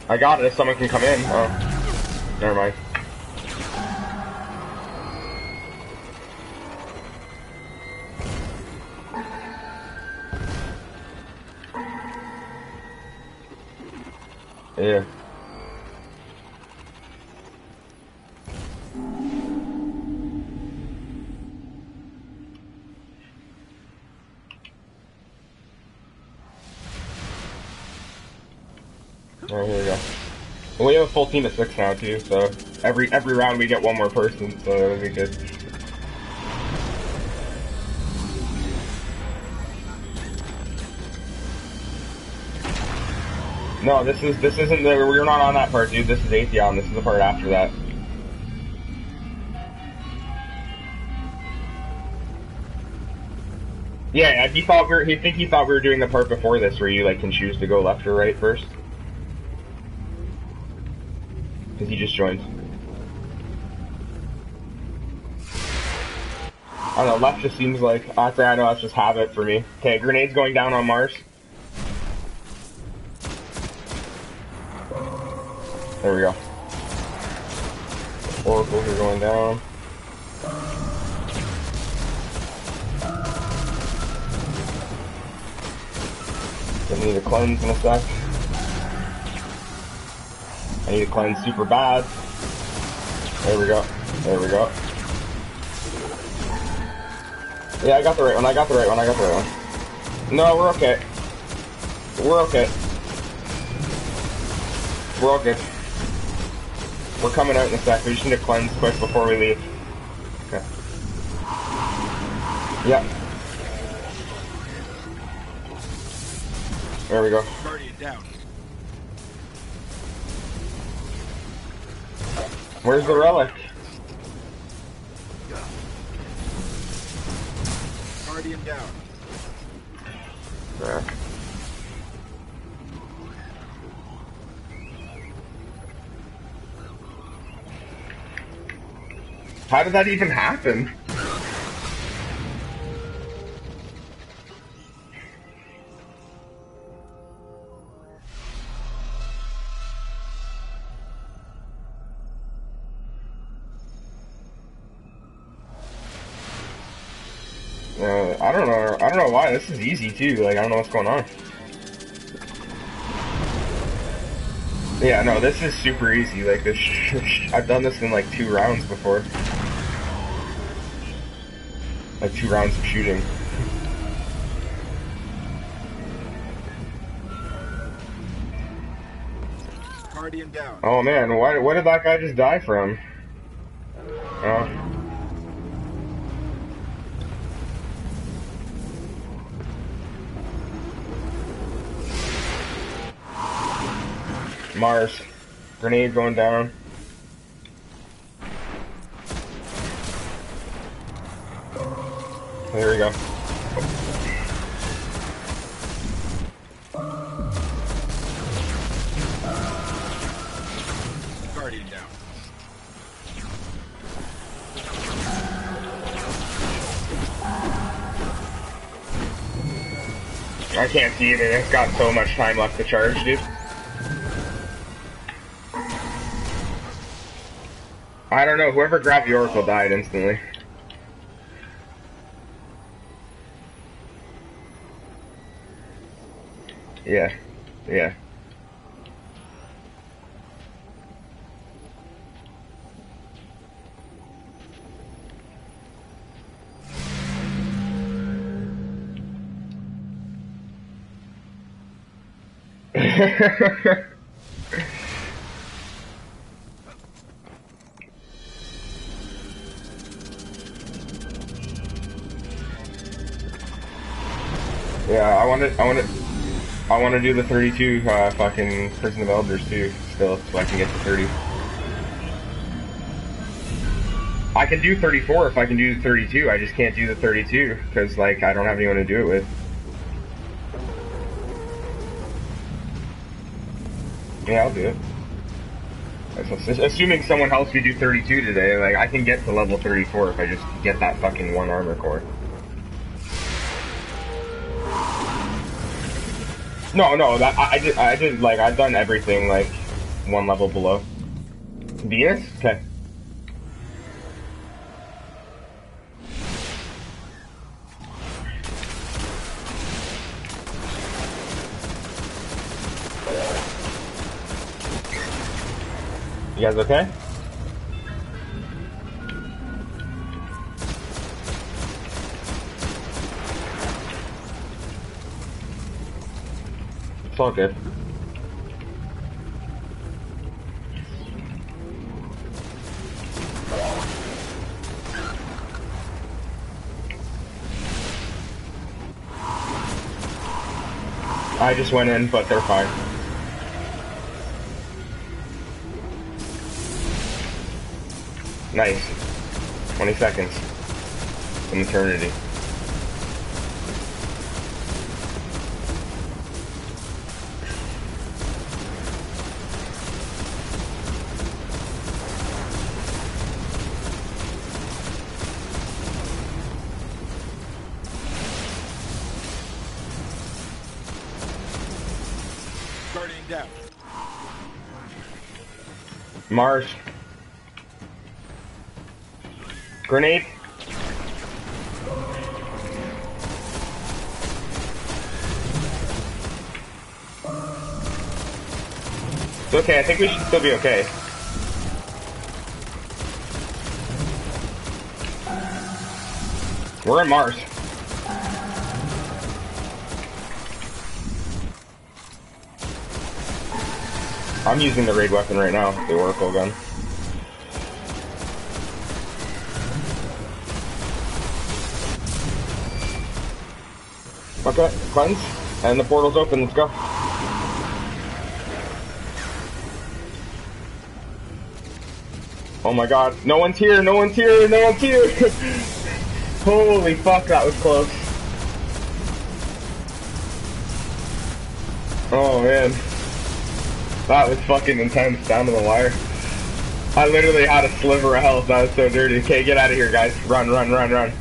I got it if someone can come in. Oh, never mind. Yeah. All right, here we go. Well, we have a full team of six now too, so every every round we get one more person, so that'll be good. No, this is this isn't the we're not on that part, dude. This is Atheon. This is the part after that. Yeah, he thought we were, he think he thought we were doing the part before this, where you like can choose to go left or right first, because he just joined. I don't know. Left just seems like I know that's just habit for me. Okay, grenades going down on Mars. There we go. Oracles are going down. I need a cleanse in a sec. I need a cleanse super bad. There we go. There we go. Yeah, I got the right one. I got the right one. I got the right one. No, we're okay. We're okay. We're all good. We're coming out in a sec. We just need to cleanse quick before we leave. Okay. Yep. There we go. Where's the relic? Guardian down. There. How did that even happen? I don't know. I don't know why this is easy too. Like I don't know what's going on. Yeah, no, this is super easy. Like this, I've done this in like two rounds before. Like two rounds of shooting. Guardian down. Oh man, why? What did that guy just die from? Oh. Mars. Grenade going down. There we go. Guardian down. I can't see it, and it's got so much time left to charge, dude. I don't know, whoever grabbed the Oracle died instantly. Yeah, yeah. Yeah, I want to, I want to, I want to do the thirty-two uh, fucking Prison of Elders too, still, so I can get to thirty. I can do thirty-four if I can do the thirty-two, I just can't do the thirty-two, because, like, I don't have anyone to do it with. Yeah, I'll do it. Assuming someone helps me do thirty-two today, like, I can get to level thirty-four if I just get that fucking one armor core. No, no, that, I, I did, I did, like, I've done everything, like, one level below. Venus? Okay. You guys okay? It's all good. I just went in, but they're fine. Nice. twenty seconds. An eternity. Mars. Grenade. It's okay, I think we should still be okay. We're in Mars. I'm using the raid weapon right now, the Oracle gun. Okay, cleanse, and the portal's open, let's go. Oh my god, no one's here, no one's here, no one's here! Holy fuck, that was close. Oh man. That was fucking intense, down to the wire. I literally had a sliver of health, that was so dirty. Okay, get out of here, guys. Run, run, run, run.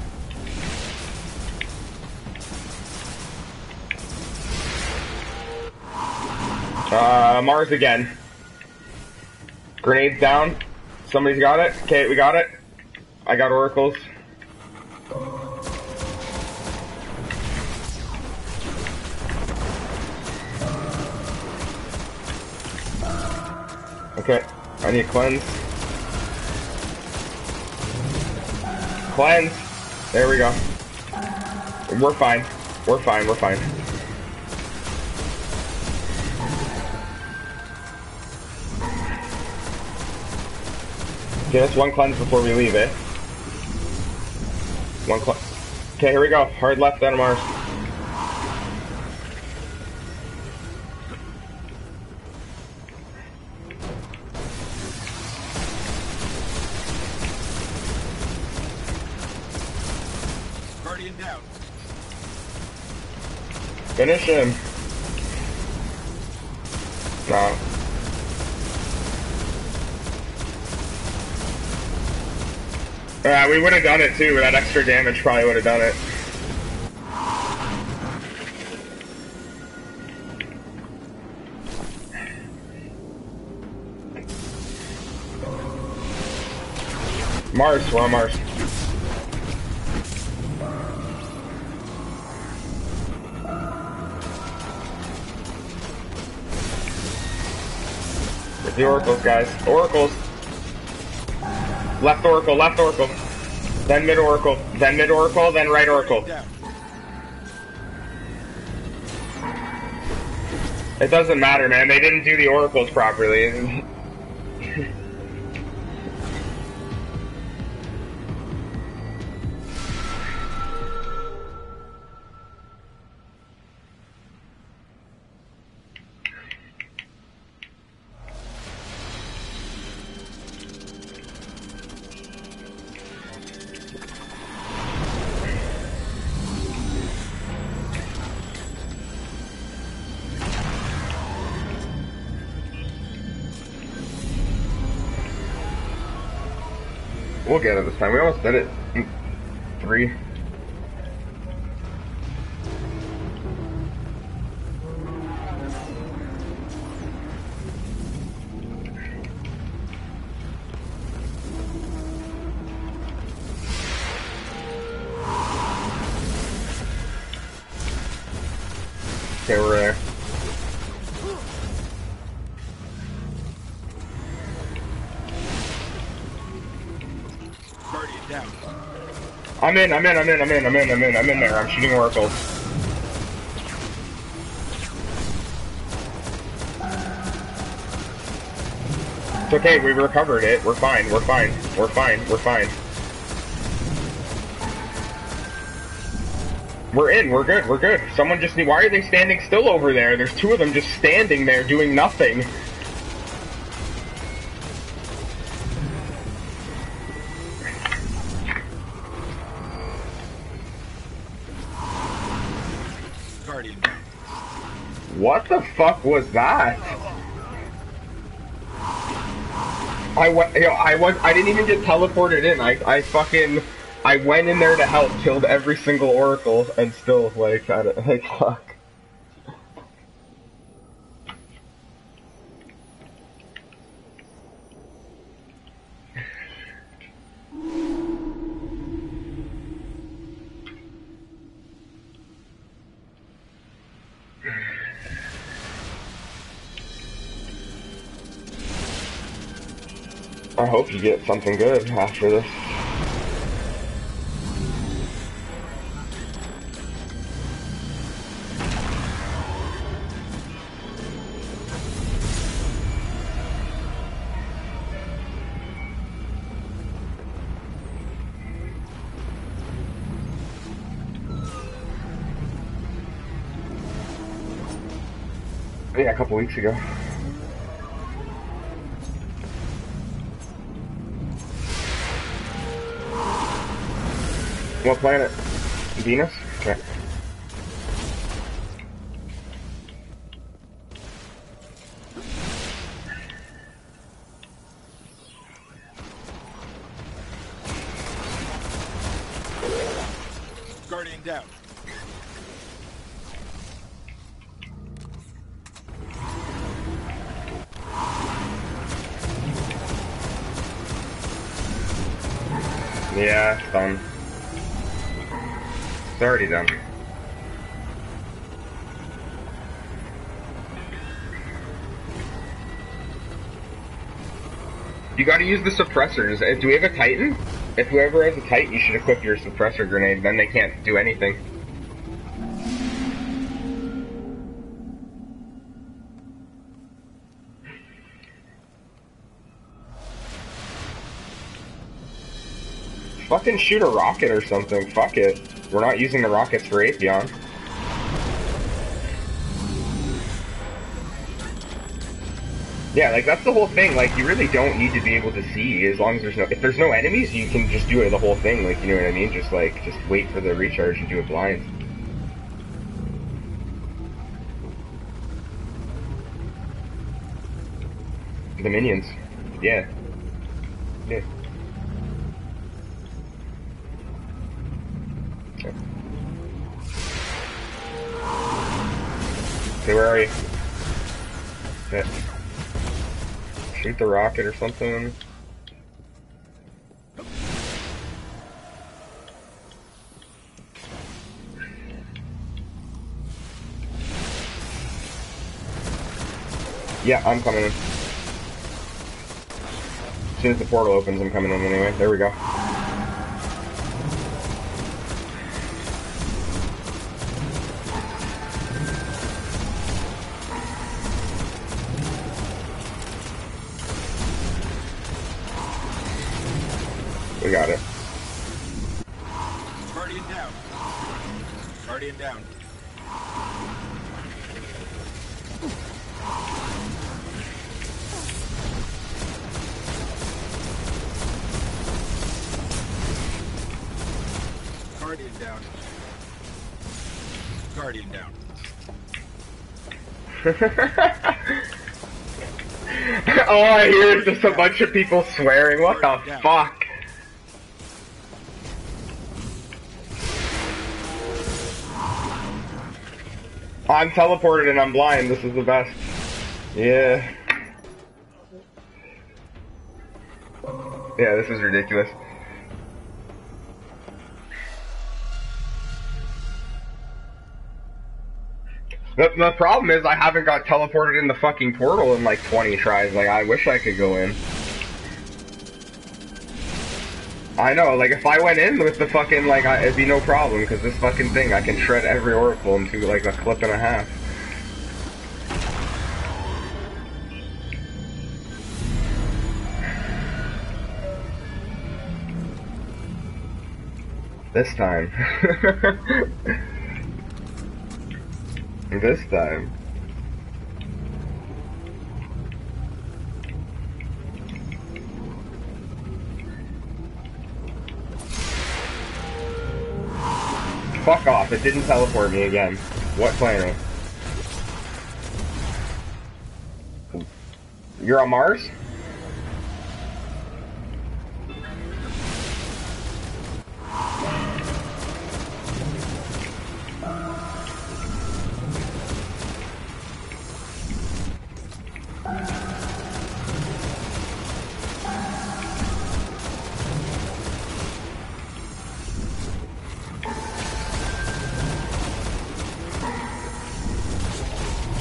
Uh, Mars again. Grenades down. Somebody's got it. Okay, we got it. I got oracles. Okay, I need cleanse. Cleanse! There we go. We're fine. We're fine, we're fine. Okay, that's one cleanse before we leave, eh? One cleanse. Okay, here we go. Hard left on Mars. Finish him. No. Yeah, we would have done it too, but that extra damage probably would have done it. Mars, we're on Mars. The oracles, guys. Oracles. Left oracle, left oracle. Then mid oracle, then mid oracle, then right oracle. It doesn't matter, man. They didn't do the oracles properly. We'll get it this time. We almost did it. Three. Okay, we're there. I'm in, I'm in, I'm in, I'm in, I'm in, I'm in, I'm in there. I'm shooting oracles. It's okay, we recovered it. We're fine, we're fine, we're fine, we're fine. We're in, we're good, we're good. Someone just need- why are they standing still over there? There's two of them just standing there doing nothing. What the fuck was that? I went, yo, I was, I didn't even get teleported in. I, I fucking, I went in there to help, killed every single oracle, and still, like, I don't, like, fuck. I hope you get something good after this. Yeah, a couple weeks ago. What planet? Venus? Okay. Guardian down. Yeah, it's done. It's already done. You gotta use the suppressors. If, do we have a Titan? If whoever has a Titan, you should equip your suppressor grenade, then they can't do anything. Fucking shoot a rocket or something, fuck it. We're not using the rockets for Atheon. Yeah, like, that's the whole thing, like, you really don't need to be able to see, as long as there's no- if there's no enemies, you can just do it the whole thing, like, you know what I mean? Just, like, just wait for the recharge and do it blind. The minions. Yeah. Yeah. Okay, where are you? Yeah. Shoot the rocket or something. Yeah, I'm coming in. As soon as the portal opens, I'm coming in anyway. There we go. We got it. Guardian down. Guardian down. Guardian down. Guardian down. All I hear is just a bunch of people swearing. What the fuck? I'm teleported and I'm blind, this is the best. Yeah. Yeah, this is ridiculous. The, the problem is I haven't got teleported in the fucking portal in like twenty tries, like I wish I could go in. I know, like, if I went in with the fucking, like, I, it'd be no problem, because this fucking thing, I can shred every oracle into, like, a clip and a half. This time. This time. Fuck off, it didn't teleport me again. What planet? You're on Mars?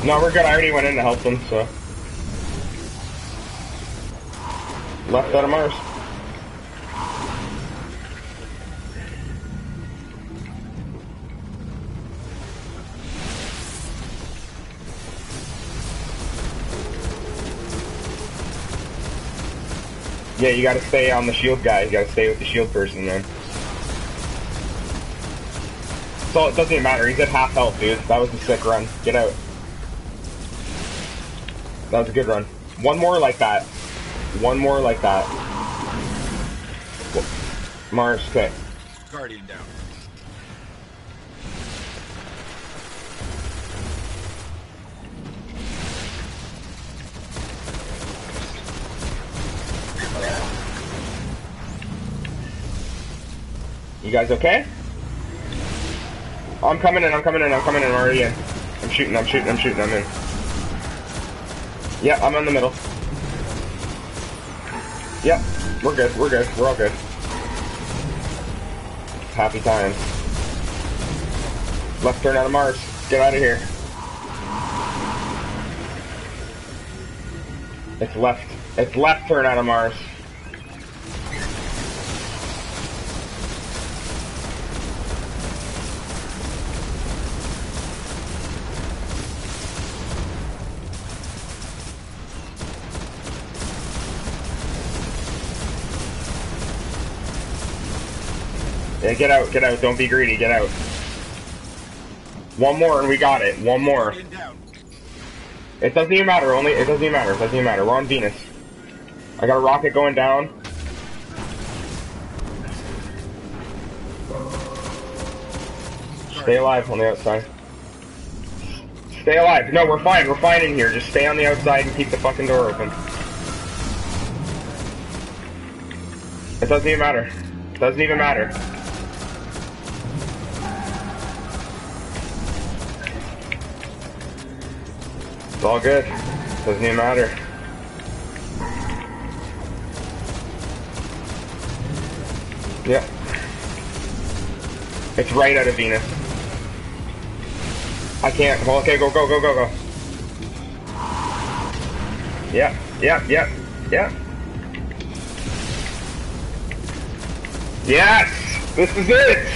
No, we're good. I already went in to help them, so. Left out of Mars. Yeah, you gotta stay on the shield guy. You gotta stay with the shield person, man. So it doesn't matter. He's at half health, dude. That was a sick run. Get out. That was a good run. One more like that. One more like that. Whoa. Mars, okay. Guardian down. You guys okay? I'm coming in, I'm coming in, I'm coming in, I'm already in. I'm shooting, I'm shooting, I'm shooting, I'm in. Yep, I'm in the middle. Yep, we're good, we're good, we're all good. Happy times. Left turn out of Mars. Get out of here. It's left. It's left turn out of Mars. Yeah, get out, get out, don't be greedy, get out. One more and we got it. One more. It doesn't even matter, only it doesn't even matter, it doesn't even matter. We're on Venus. I got a rocket going down. Stay alive on the outside. Stay alive. No, we're fine, we're fine in here. Just stay on the outside and keep the fucking door open. It doesn't even matter. It doesn't even matter. It's all good. Doesn't even matter. Yep. It's right out of Venus. I can't. Well, okay, go, go, go, go, go. Yep, yep, yep, yep. Yes! This is it!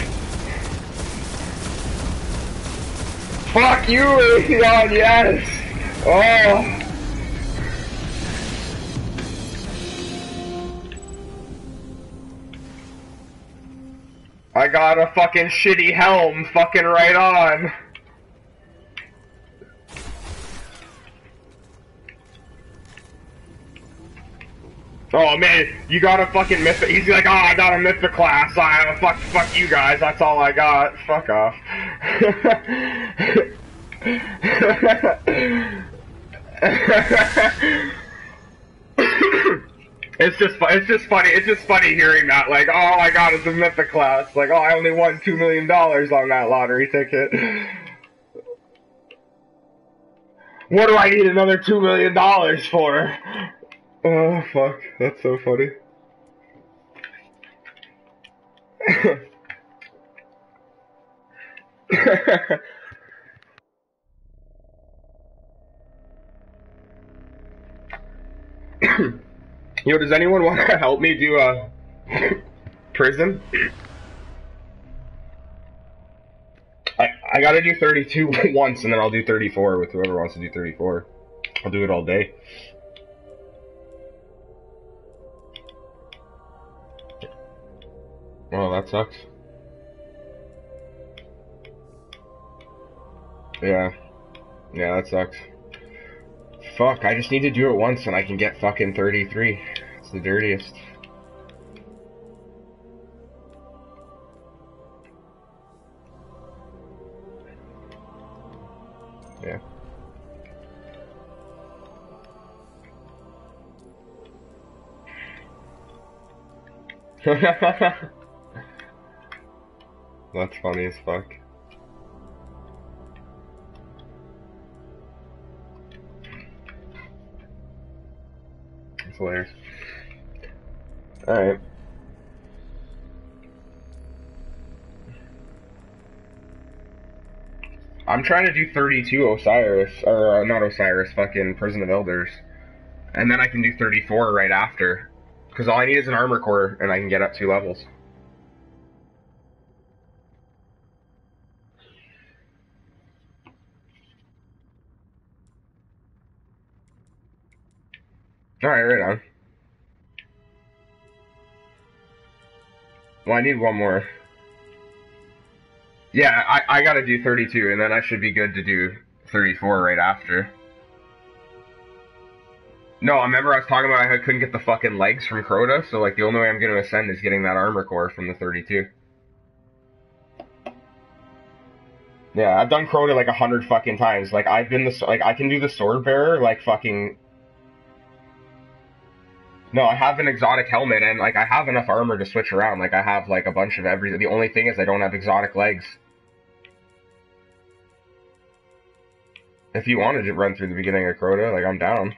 Fuck you, Atheon, yes! Oh! I got a fucking shitty helm fucking right on! Oh man, you got a fucking mythic- he's like, oh, I got a mythic class, I- fuck, fuck you guys, that's all I got. Fuck off. It's just it's just funny it's just funny hearing that, like, all I got is a mythic class, like, oh, I only won two million dollars on that lottery ticket. What do I need another two million dollars for? Oh fuck, that's so funny. Yo, does anyone want to help me do a prison? I I gotta do thirty-two once, and then I'll do thirty-four with whoever wants to do thirty-four. I'll do it all day. Oh, that sucks. Yeah. Yeah, that sucks. Fuck, I just need to do it once and I can get fucking thirty-three. It's the dirtiest. Yeah. That's funny as fuck. Hilarious. Alright. I'm trying to do thirty-two Osiris, or uh, not Osiris, fucking Prison of Elders. And then I can do thirty-four right after. Because all I need is an armor core and I can get up two levels. Alright, right on. Well, I need one more. Yeah, I, I gotta do thirty-two, and then I should be good to do thirty-four right after. No, I remember I was talking about I couldn't get the fucking legs from Crota, so like the only way I'm gonna ascend is getting that armor core from the thirty-two. Yeah, I've done Crota like a hundred fucking times. Like, I've been the, like, I can do the Swordbearer, like, fucking... No, I have an exotic helmet, and, like, I have enough armor to switch around. Like, I have, like, a bunch of everything. The only thing is I don't have exotic legs. If you wanted to run through the beginning of Crota, like, I'm down.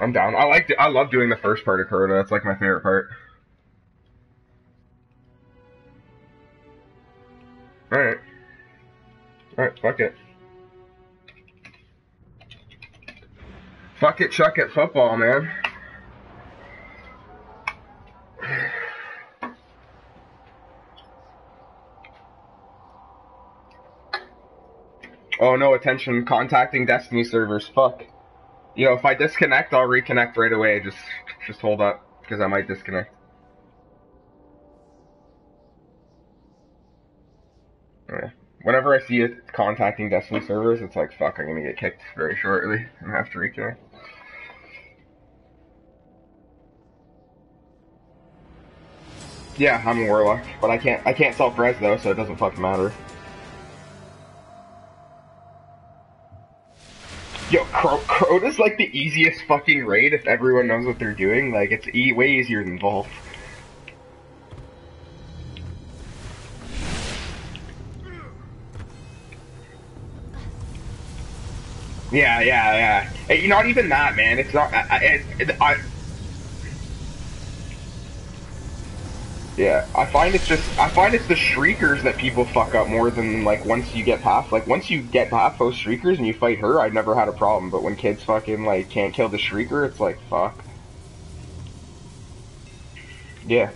I'm down. I like, I love doing the first part of Crota. That's, like, my favorite part. Alright. Alright, fuck it. Fuck it, chuck it, football, man. Oh, no, attention, contacting Destiny servers, fuck. You know, if I disconnect, I'll reconnect right away, just, just hold up, because I might disconnect. Yeah. Whenever I see it contacting Destiny servers, it's like, fuck, I'm gonna get kicked very shortly and have to reconnect. Yeah, I'm a warlock, but I can't, I can't self-res though, so it doesn't fucking matter. Yo, Cro Crota's like the easiest fucking raid if everyone knows what they're doing. Like, it's e way easier than Vault. Yeah, yeah, yeah. Hey, not even that, man. It's not. I, I, I, yeah, I find it's just. I find it's the shriekers that people fuck up more than like once you get past. Like once you get past those shriekers and you fight her, I've never had a problem. But when kids fucking like can't kill the shrieker, it's like fuck. Yeah.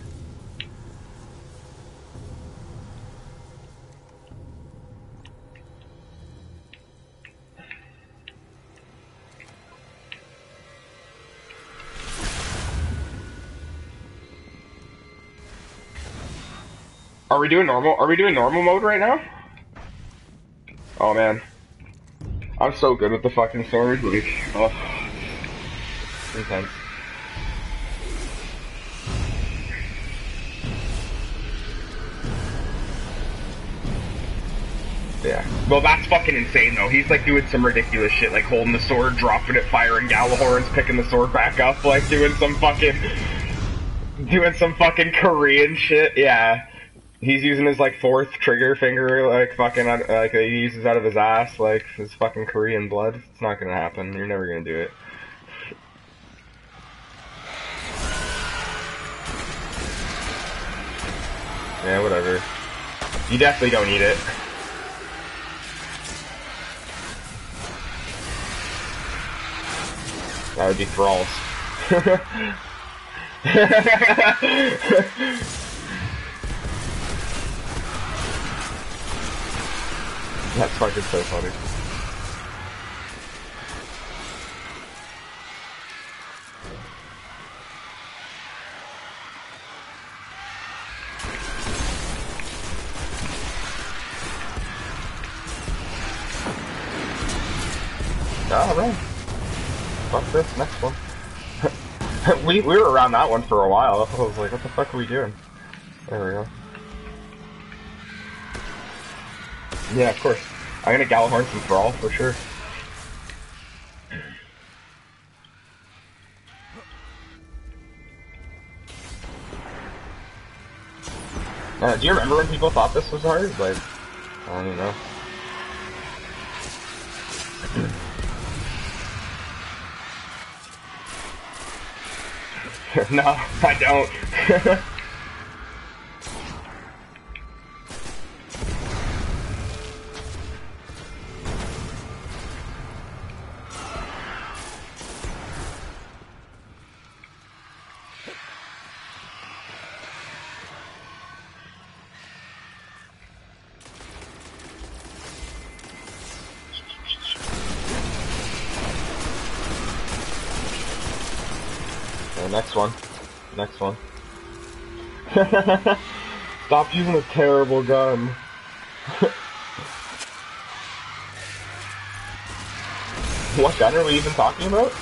Are we doing normal? Are we doing normal mode right now? Oh man, I'm so good with the fucking sword. Like, oh, intense. Yeah. Well, that's fucking insane though. He's like doing some ridiculous shit, like holding the sword, dropping it, firing Gjallarhorns, picking the sword back up, like doing some fucking, doing some fucking Korean shit. Yeah. He's using his, like, fourth trigger finger, like, fucking, out, like, he uses out of his ass, like, his fucking Korean blood. It's not gonna happen. You're never gonna do it. Yeah, whatever. You definitely don't need it. That would be thralls. That's fucking so funny. Alright. Fuck this, next one. we, we were around that one for a while. I was like, what the fuck are we doing? There we go. Yeah, of course. I'm gonna Gjallarhorn some Thrall for sure. Uh, do you remember when people thought this was hard? Like, I don't even know. No, I don't. One. Next one. Stop using a terrible gun. What gun are we even talking about?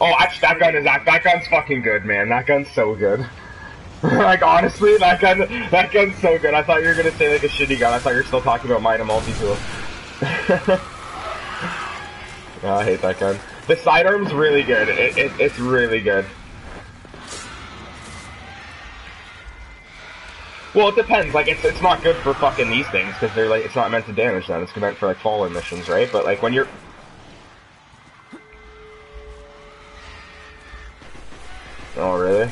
Oh, actually, that gun is that that gun's fucking good, man. That gun's so good. Like honestly, that gun that gun's so good. I thought you were gonna say like a shitty gun. I thought you were still talking about mine and multi-tool. Oh, I hate that gun. The sidearm's really good. It, it, it's really good. Well, it depends. Like, it's it's not good for fucking these things because they're like it's not meant to damage them. It's meant for like fallen missions, right? But like when you're oh really?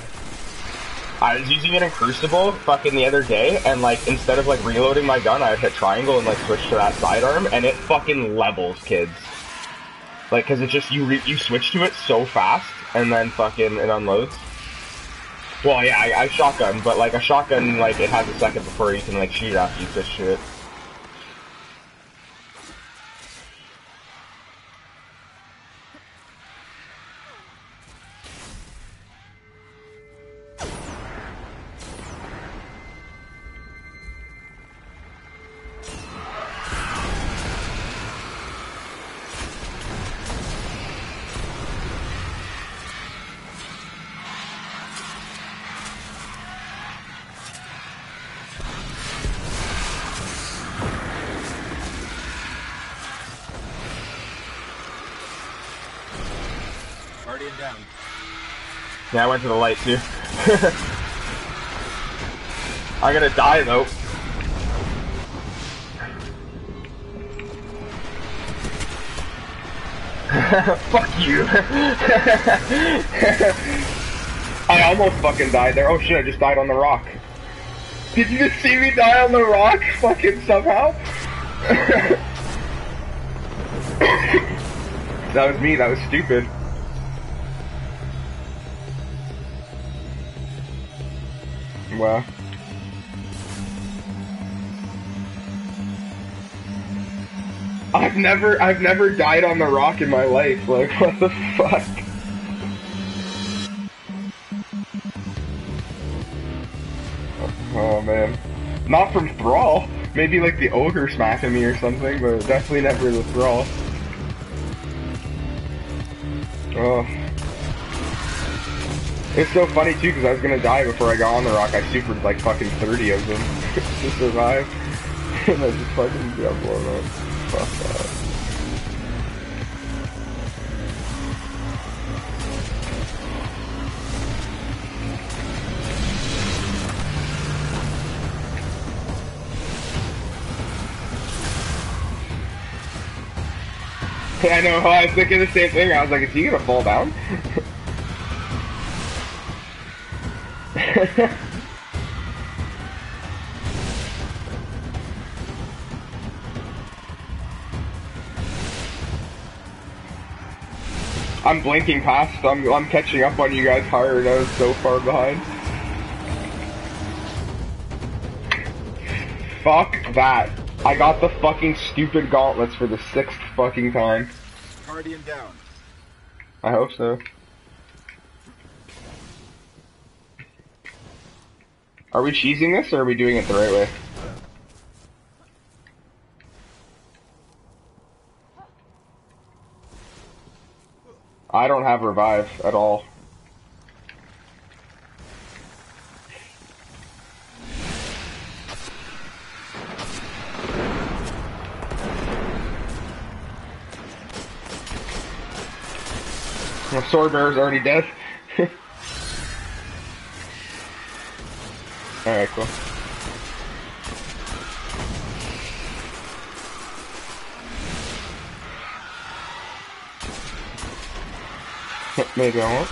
I I was using it in Crucible fucking the other day, and like instead of like reloading my gun, I would hit triangle and like switch to that sidearm, and it fucking levels kids. Like, cause it just you re you switch to it so fast, and then fucking it unloads. Well, yeah, I, I shotgun, but like a shotgun, like it has a second before you can like shoot after you switch to it. Yeah, I went to the light too. I'm gonna die though. Fuck you! I almost fucking died there. Oh shit, I just died on the rock. Did you just see me die on the rock? Fucking somehow? That was me, that was stupid. Wow. I've never, I've never died on the rock in my life, like, what the fuck? Oh man. Not from Thrall, maybe like the ogre smacking me or something, but definitely never the Thrall. Oh. It's so funny too, because I was gonna die before I got on the rock. I supered like fucking thirty of them to survive, and I just fucking got blown up. Fuck that. I know. I was thinking the same thing. I was like, "Is he gonna fall down?" I'm blinking past. I'm I'm catching up on you guys hard. I was so far behind. Fuck that! I got the fucking stupid gauntlets for the sixth fucking time. Guardian down. I hope so. Are we cheesing this, or are we doing it the right way? I don't have revive at all. My Swordbearer's already dead. Alright, cool. Maybe I won't.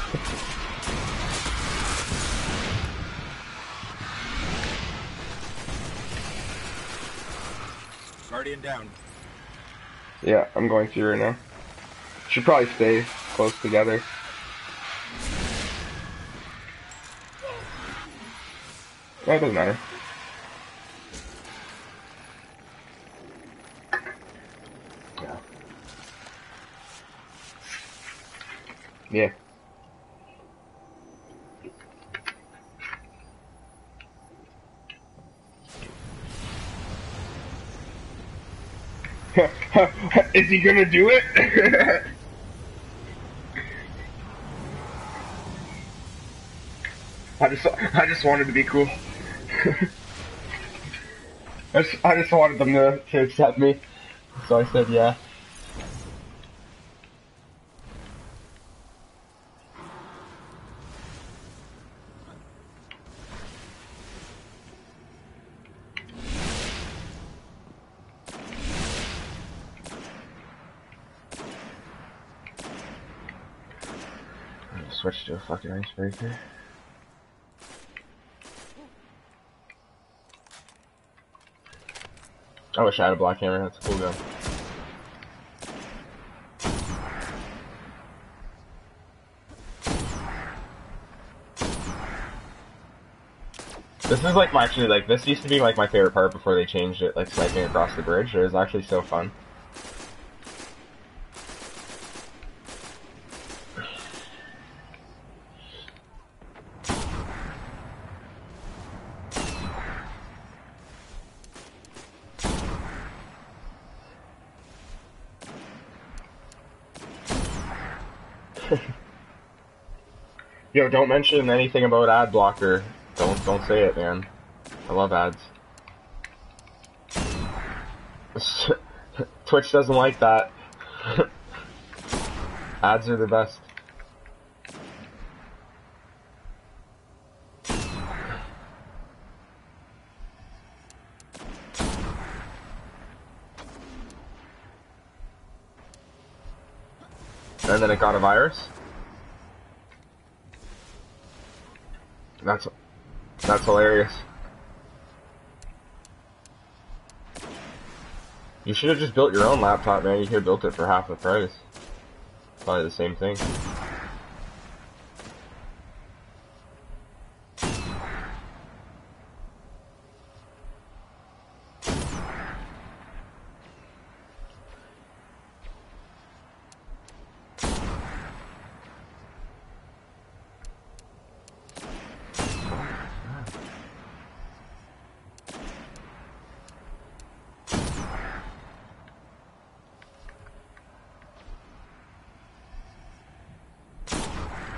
Guardian down. Yeah, I'm going through right now. Should probably stay close together. That doesn't matter. Yeah. Yeah. Is he gonna do it? I just, I just wanted to be cool. I, just, I just wanted them to, to accept me, so I said yeah. I'm gonna switch to a fucking icebreaker. I wish I had a Black Hammer, that's a cool gun. This is like my, actually like this used to be like my favorite part before they changed it, like sniping across the bridge. It was actually so fun. Yo, don't mention anything about ad blocker. Don't don't say it, man. I love ads. Twitch doesn't like that. Ads are the best. And then it got a virus. That's That's hilarious. You should have just built your own laptop, man. You could have built it for half the price. Probably the same thing.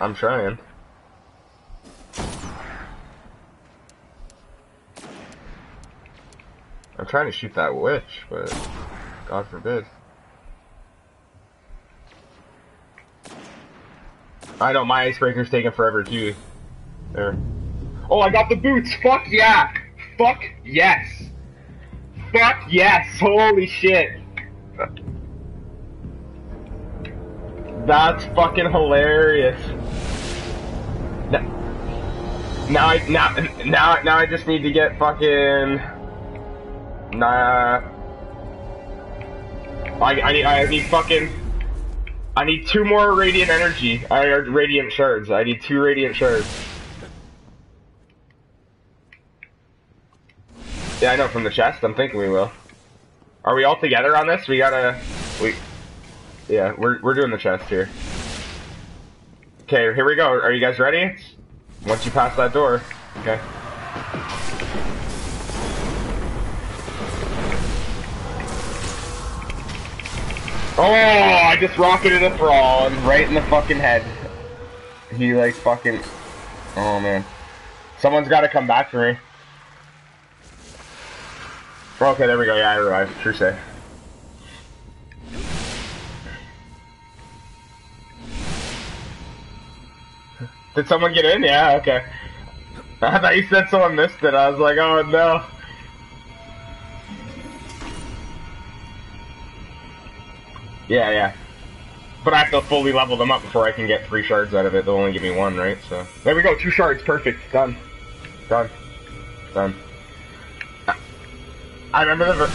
I'm trying. I'm trying to shoot that witch, but God forbid. I know, my icebreaker's taking forever too. There. Oh, I got the boots! Fuck yeah! Fuck yes! Fuck yes! Holy shit! That's fucking hilarious. Now I now now now I just need to get fucking nah. I I need I need fucking I need two more radiant energy. I radiant shards. I need two radiant shards. Yeah, I know from the chest. I'm thinking we will. Are we all together on this? We gotta we. Yeah, we're we're doing the chest here. Okay, here we go. Are you guys ready? Once you pass that door, okay. Oh, I just rocketed a thrall and right in the fucking head. He like fucking. Oh man, someone's got to come back for me. Okay, there we go. Yeah, I arrived. True say. Did someone get in? Yeah, okay. I thought you said someone missed it. I was like, oh no. Yeah, yeah. But I have to fully level them up before I can get three shards out of it. They'll only give me one, right? So there we go, two shards, perfect. Done. Done. Done. I remember the, ver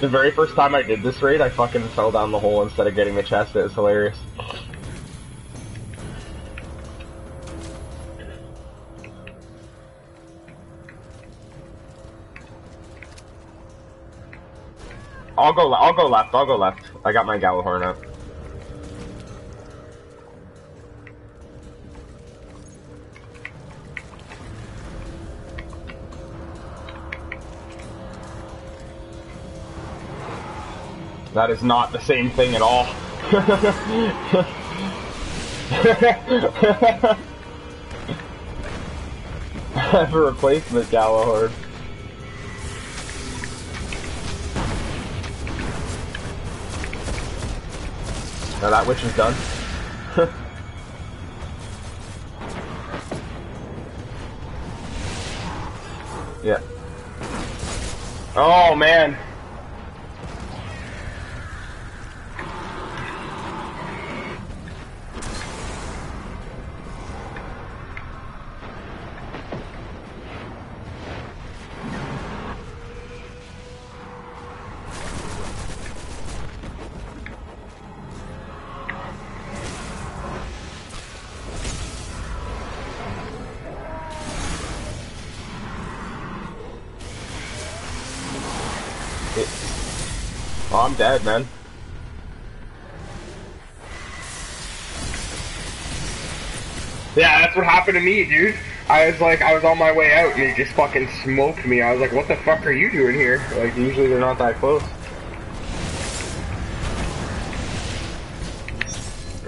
the very first time I did this raid, I fucking fell down the hole instead of getting the chest. It was hilarious. I'll go. I'll go left. I'll go left. I got my Gjallarhorn up. That is not the same thing at all. I have a replacement Gjallarhorn. Now that witch is done. Yeah. Oh man. Oh, I'm dead, man. Yeah, that's what happened to me, dude. I was like, I was on my way out, and it just fucking smoked me. I was like, what the fuck are you doing here? Like, usually they're not that close.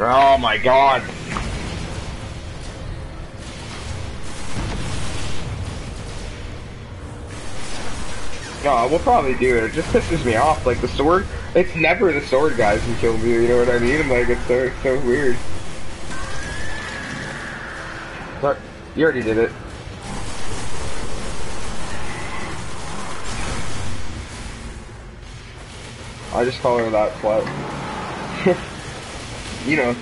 Oh my god. No, we'll probably do it. It just pisses me off. Like, the sword, it's never the sword guys who kill me, you know what I mean? Like, it's so, it's so weird. Look, you already did it. I just call her that flat. You know.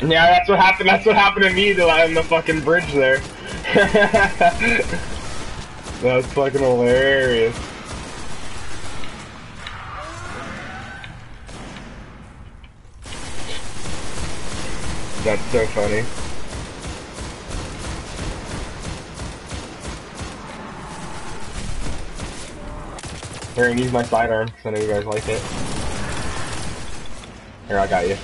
Yeah, that's what happened. That's what happened to me though, on the fucking bridge there. That's fucking hilarious. That's so funny. Here, I'm gonna use my sidearm, because I know you guys like it. Here, I got you.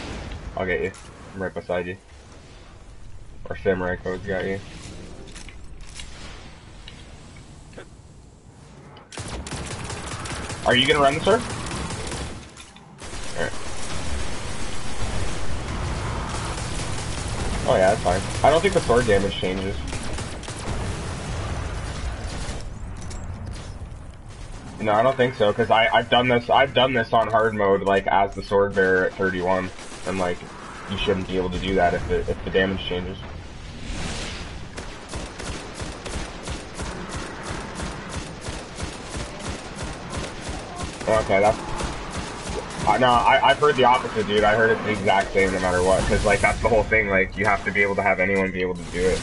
I'll get you. I'm right beside you. Our samurai code's got you. Are you gonna run this, sir? Alright. Oh yeah, that's fine. I don't think the sword damage changes. No, I don't think so, because I I've done this I've done this on hard mode, like as the sword bearer at thirty-one, and like you shouldn't be able to do that if the if the damage changes. Okay, that's. Uh, no, I, I've heard the opposite, dude. I heard it's the exact same no matter what, because, like, that's the whole thing. Like, you have to be able to have anyone be able to do it.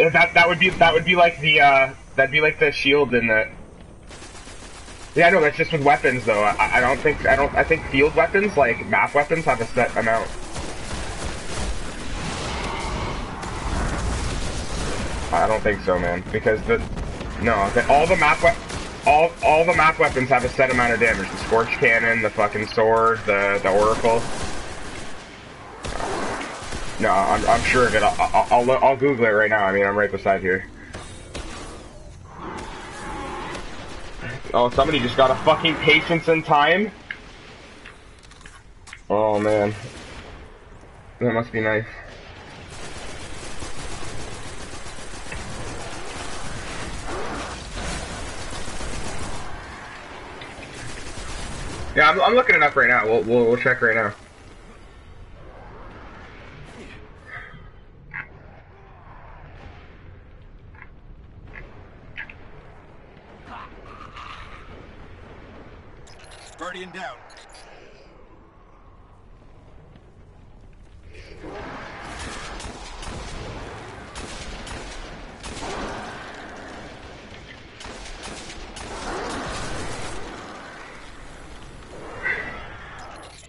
If that that would be that would be like the uh, that'd be like the shield in the. Yeah, no, that's just with weapons though. I, I don't think I don't I think field weapons, like map weapons, have a set amount. I don't think so, man, because the no, the, all the map weapons. All, all the map weapons have a set amount of damage. The Scorch Cannon, the fucking sword, the, the Oracle. No, I'm, I'm sure of it. I'll, I'll, I'll, I'll Google it right now. I mean, I'm right beside here. Oh, somebody just got a fucking patience and time. Oh, man. That must be nice. Yeah, I'm, I'm looking it up right now. We'll, we'll, we'll check right now. Guardian down.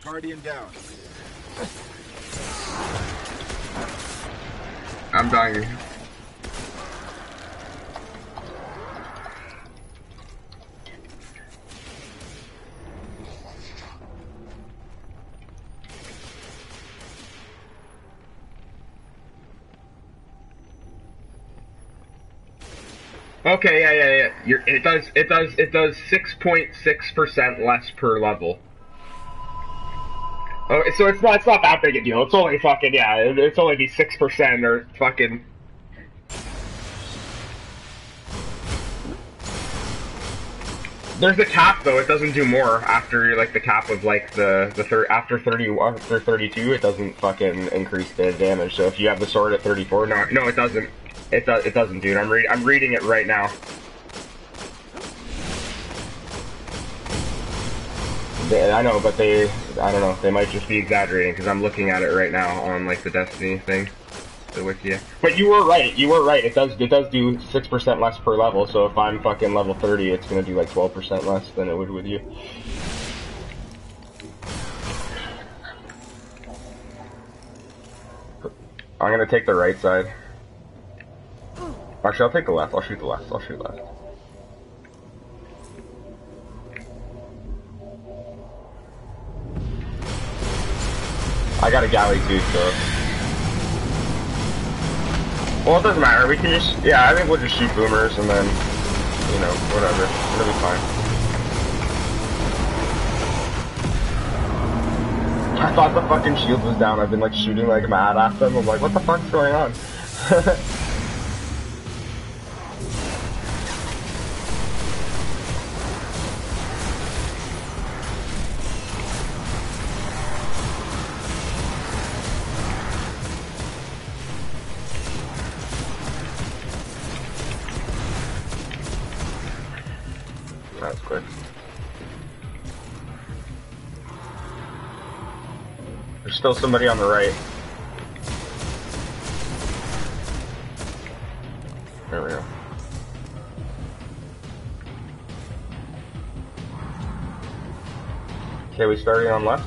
Guardian down. I'm dying. Okay, yeah, yeah, yeah. You're, it does, it does, it does six point six percent less per level. Oh, so it's not, it's not that big a deal. It's only fucking, yeah, it's only be six percent or fucking... There's a cap, though. It doesn't do more after, like, the cap of, like, the... the thir after thirty, after thirty-two, it doesn't fucking increase the damage. So if you have the sword at thirty-four, no, no, it doesn't. It, do it doesn't, dude. I'm, re I'm reading it right now. I know, but they, I don't know, they might just be exaggerating, because I'm looking at it right now on, like, the Destiny thing. the wiki. But you were right. You were right. It does it does do six percent less per level. So if I'm fucking level thirty, it's gonna do like twelve percent less than it would with you. I'm gonna take the right side. Actually, I'll take the left. I'll shoot the left. I'll shoot left. I got a galley too, so. Well, it doesn't matter. We can just, yeah. I think we'll just shoot boomers and then, you know, whatever. It'll be fine. I thought the fucking shield was down. I've been like shooting like mad at them. I'm like, what the fuck's going on? Still somebody on the right. There we go. Okay, we starting on left?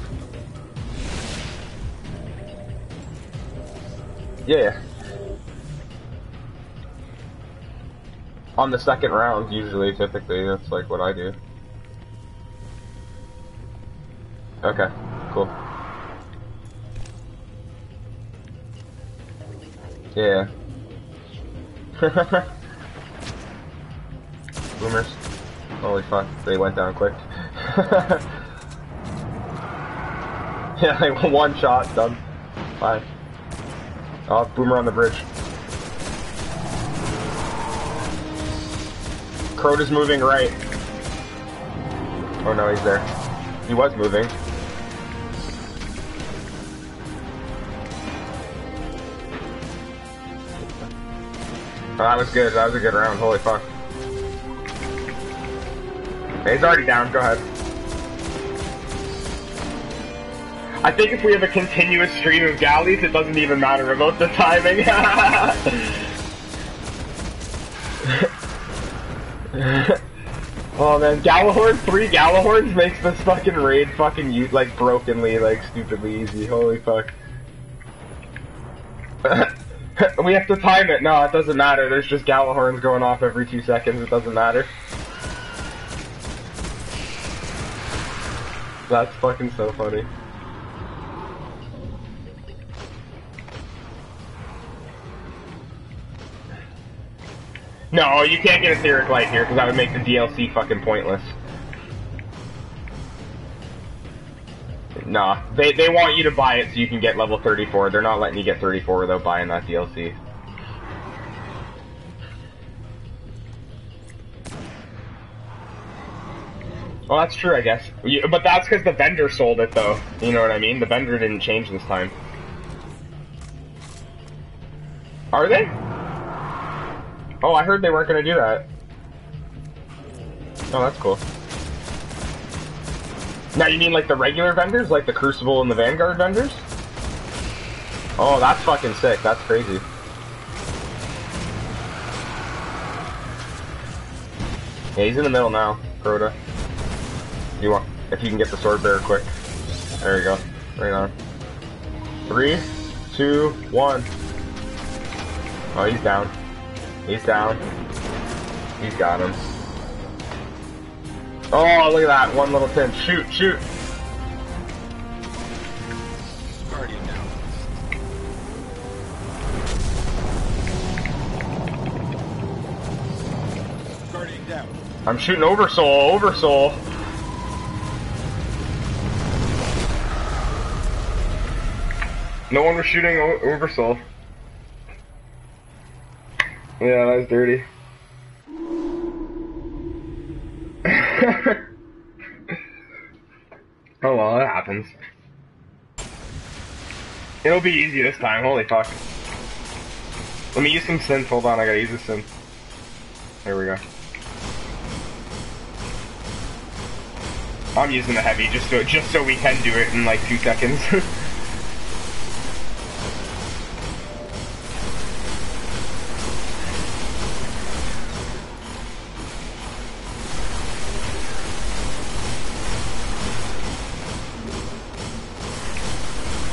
Yeah, yeah. On the second round, usually, typically, that's like what I do. Okay, cool. Yeah. Boomers. Holy fuck, they went down quick. Yeah, like one shot, done. Fine. Oh, boomer on the bridge. Crota's moving right. Oh no, he's there. He was moving. Oh, that was good. That was a good round. Holy fuck. Hey, he's already down. Go ahead. I think if we have a continuous stream of galleys, it doesn't even matter about the timing. Oh man, Gjallarhorn, three Gjallarhorns makes this fucking raid fucking you like brokenly, like stupidly easy. Holy fuck. We have to time it. No, it doesn't matter. There's just Gjallarhorns going off every two seconds. It doesn't matter. That's fucking so funny. No, you can't get a Etheric Light here because that would make the D L C fucking pointless. Nah, they, they want you to buy it so you can get level thirty-four. They're not letting you get thirty-four without buying that D L C. Well, that's true, I guess. You, but that's because the vendor sold it, though. You know what I mean? The vendor didn't change this time. Are they? Oh, I heard they weren't going to do that. Oh, that's cool. Now you mean like the regular vendors, like the Crucible and the Vanguard vendors? Oh, that's fucking sick. That's crazy. Yeah, he's in the middle now, Crota. You want if you can get the Swordbearer quick. There you go. Right on. Three, two, one. Oh, he's down. He's down. He's got him. Oh, look at that, one little pin. Shoot, shoot. Guardian now. Guardian down. I'm shooting Oversoul, Oversoul. No one was shooting o Oversoul. Yeah, that was dirty. Oh well, it happens. It'll be easy this time, holy fuck. Let me use some synth, hold on, I gotta use a synth. There we go. I'm using the heavy just so just so we can do it in like two seconds.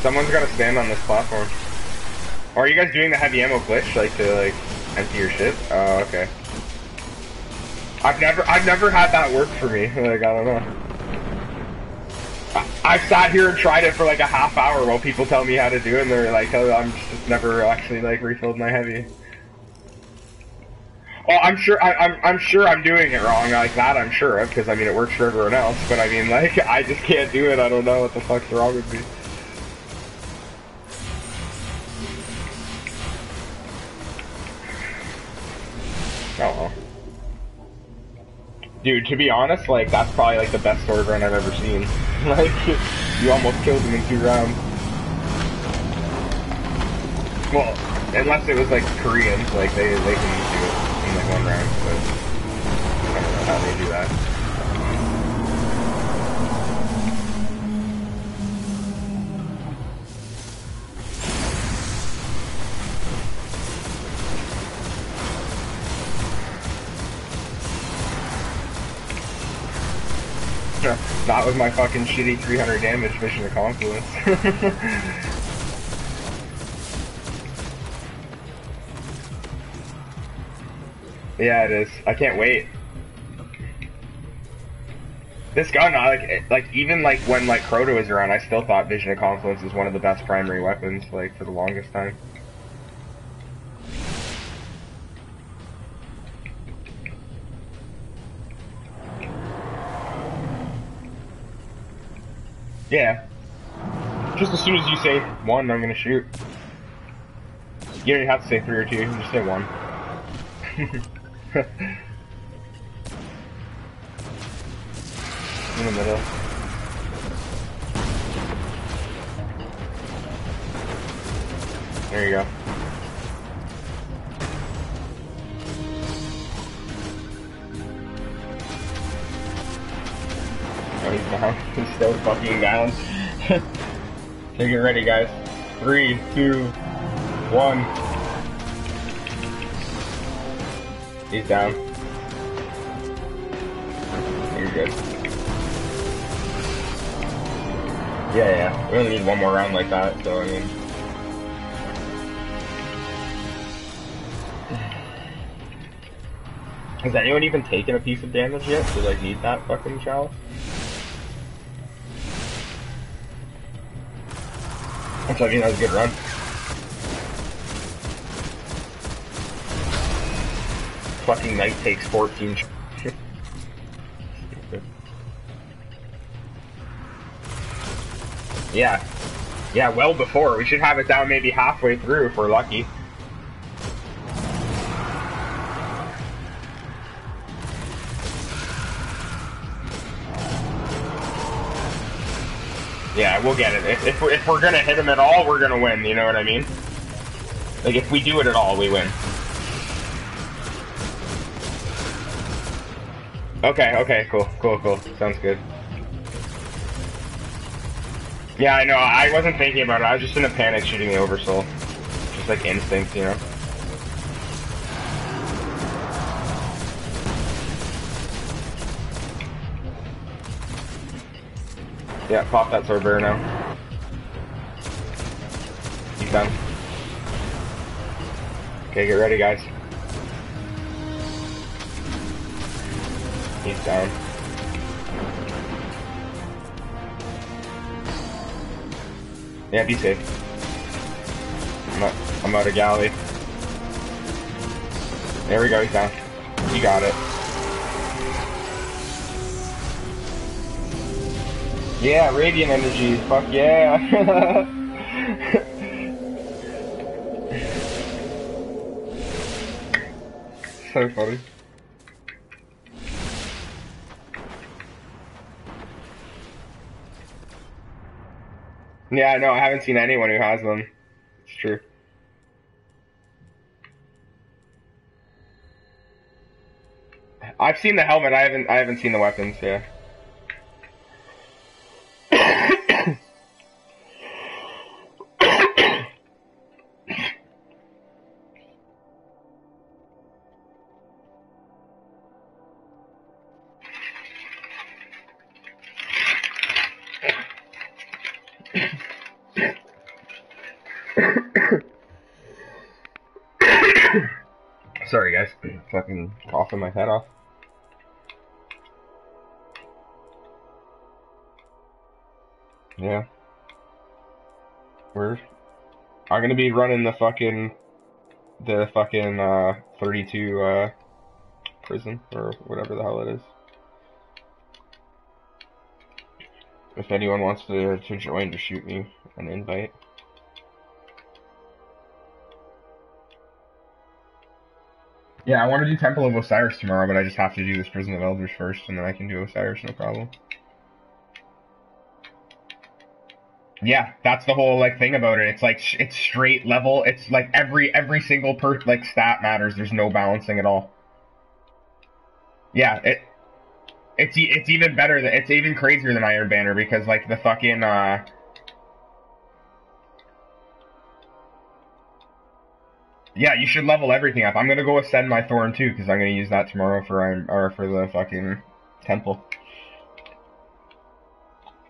Someone's gotta stand on this platform. Or are you guys doing the heavy ammo glitch, like, to, like, empty your ship? Oh, okay. I've never, I've never had that work for me, like, I don't know. I've sat here and tried it for like a half hour while people tell me how to do it, and they're like, oh, I'm just never actually like refilled my heavy. Oh, I'm sure, I, I'm, I'm sure I'm doing it wrong like that, I'm sure of, because I mean it works for everyone else, but I mean like, I just can't do it, I don't know what the fuck's wrong with me. Oh well. Dude, to be honest, like, that's probably like the best sword run I've ever seen. Like, you almost killed him in two rounds. Well, unless it was like Koreans, like they, they can do it in like one round, but I don't know how they do that. That was my fucking shitty three hundred damage Vision of Confluence. Yeah, it is. I can't wait. This gun, I like, like even like when like Crota was around, I still thought Vision of Confluence was one of the best primary weapons, like for the longest time. Yeah. Just as soon as you say one, I'm gonna shoot. You don't even have to say three or two, you can just say one. In the middle. There you go. Oh, he's down. He's so fucking down. Okay, get ready, guys. Three, two, one. He's down. You're good. Yeah, yeah. We only need one more round like that, so I mean. Has anyone even taken a piece of damage yet? Do they like, need that fucking chalice? That's what I mean, that was a good run. Fucking knight takes fourteen. Yeah. Yeah, well before. We should have it down maybe halfway through if we're lucky. Yeah, we'll get it. If, if, we're, if we're gonna hit him at all, we're gonna win, you know what I mean? Like, if we do it at all, we win. Okay, okay, cool, cool, cool. Sounds good. Yeah, I know, I wasn't thinking about it. I was just in a panic shooting the Oversoul. Just like instinct, you know? Yeah, pop that Swordbearer now. He's done. Okay, get ready, guys. He's down. Yeah, be safe. I'm out, I'm out of galley. There we go, he's down. You got it. Yeah, Radiant Energy, fuck yeah! So funny. Yeah, I know, I haven't seen anyone who has them. It's true. I've seen the helmet, I haven't I haven't seen the weapons, yeah. fucking coughing my head off. Yeah. We're... I'm gonna be running the fucking... The fucking, uh, thirty-two, uh... prison, or whatever the hell it is. If anyone wants to, to join, to shoot me an invite. Yeah, I want to do Temple of Osiris tomorrow, but I just have to do this Prison of Elders first, and then I can do Osiris, no problem. Yeah, that's the whole, like, thing about it. It's, like, it's straight level. It's, like, every every single, per like, stat matters. There's no balancing at all. Yeah, it... It's it's even better, than, it's even crazier than Iron Banner, because, like, the fucking, uh... yeah, you should level everything up. I'm gonna go ascend my Thorn, too, because I'm gonna use that tomorrow for Iron, or for the fucking temple.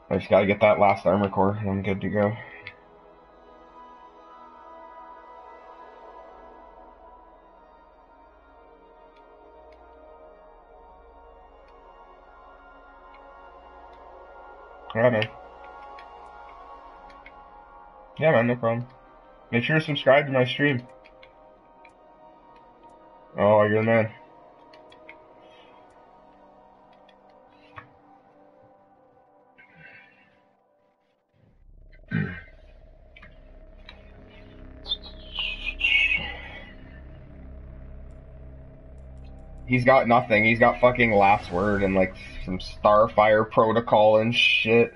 I just gotta get that last armor core, and I'm good to go. Alright, man. Yeah, man, no problem. Make sure to subscribe to my stream. Oh, you're the man. He's got nothing. He's got fucking Last Word and, like, some Starfire Protocol and shit.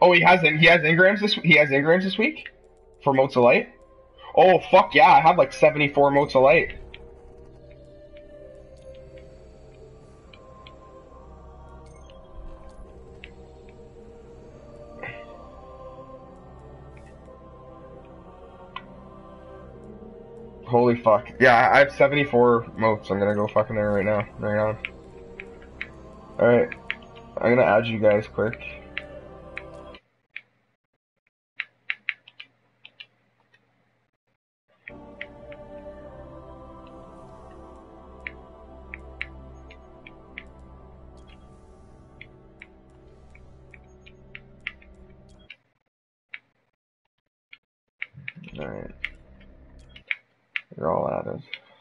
Oh, he has he has Ingrams this he has Ingrams this week for Motes of Light. Oh fuck yeah, I have like seventy-four Motes of Light. Holy fuck. Yeah, I have seventy-four motes. I'm gonna go fucking there right now. Right on. Alright. I'm gonna add you guys quick. Alright. You're all added.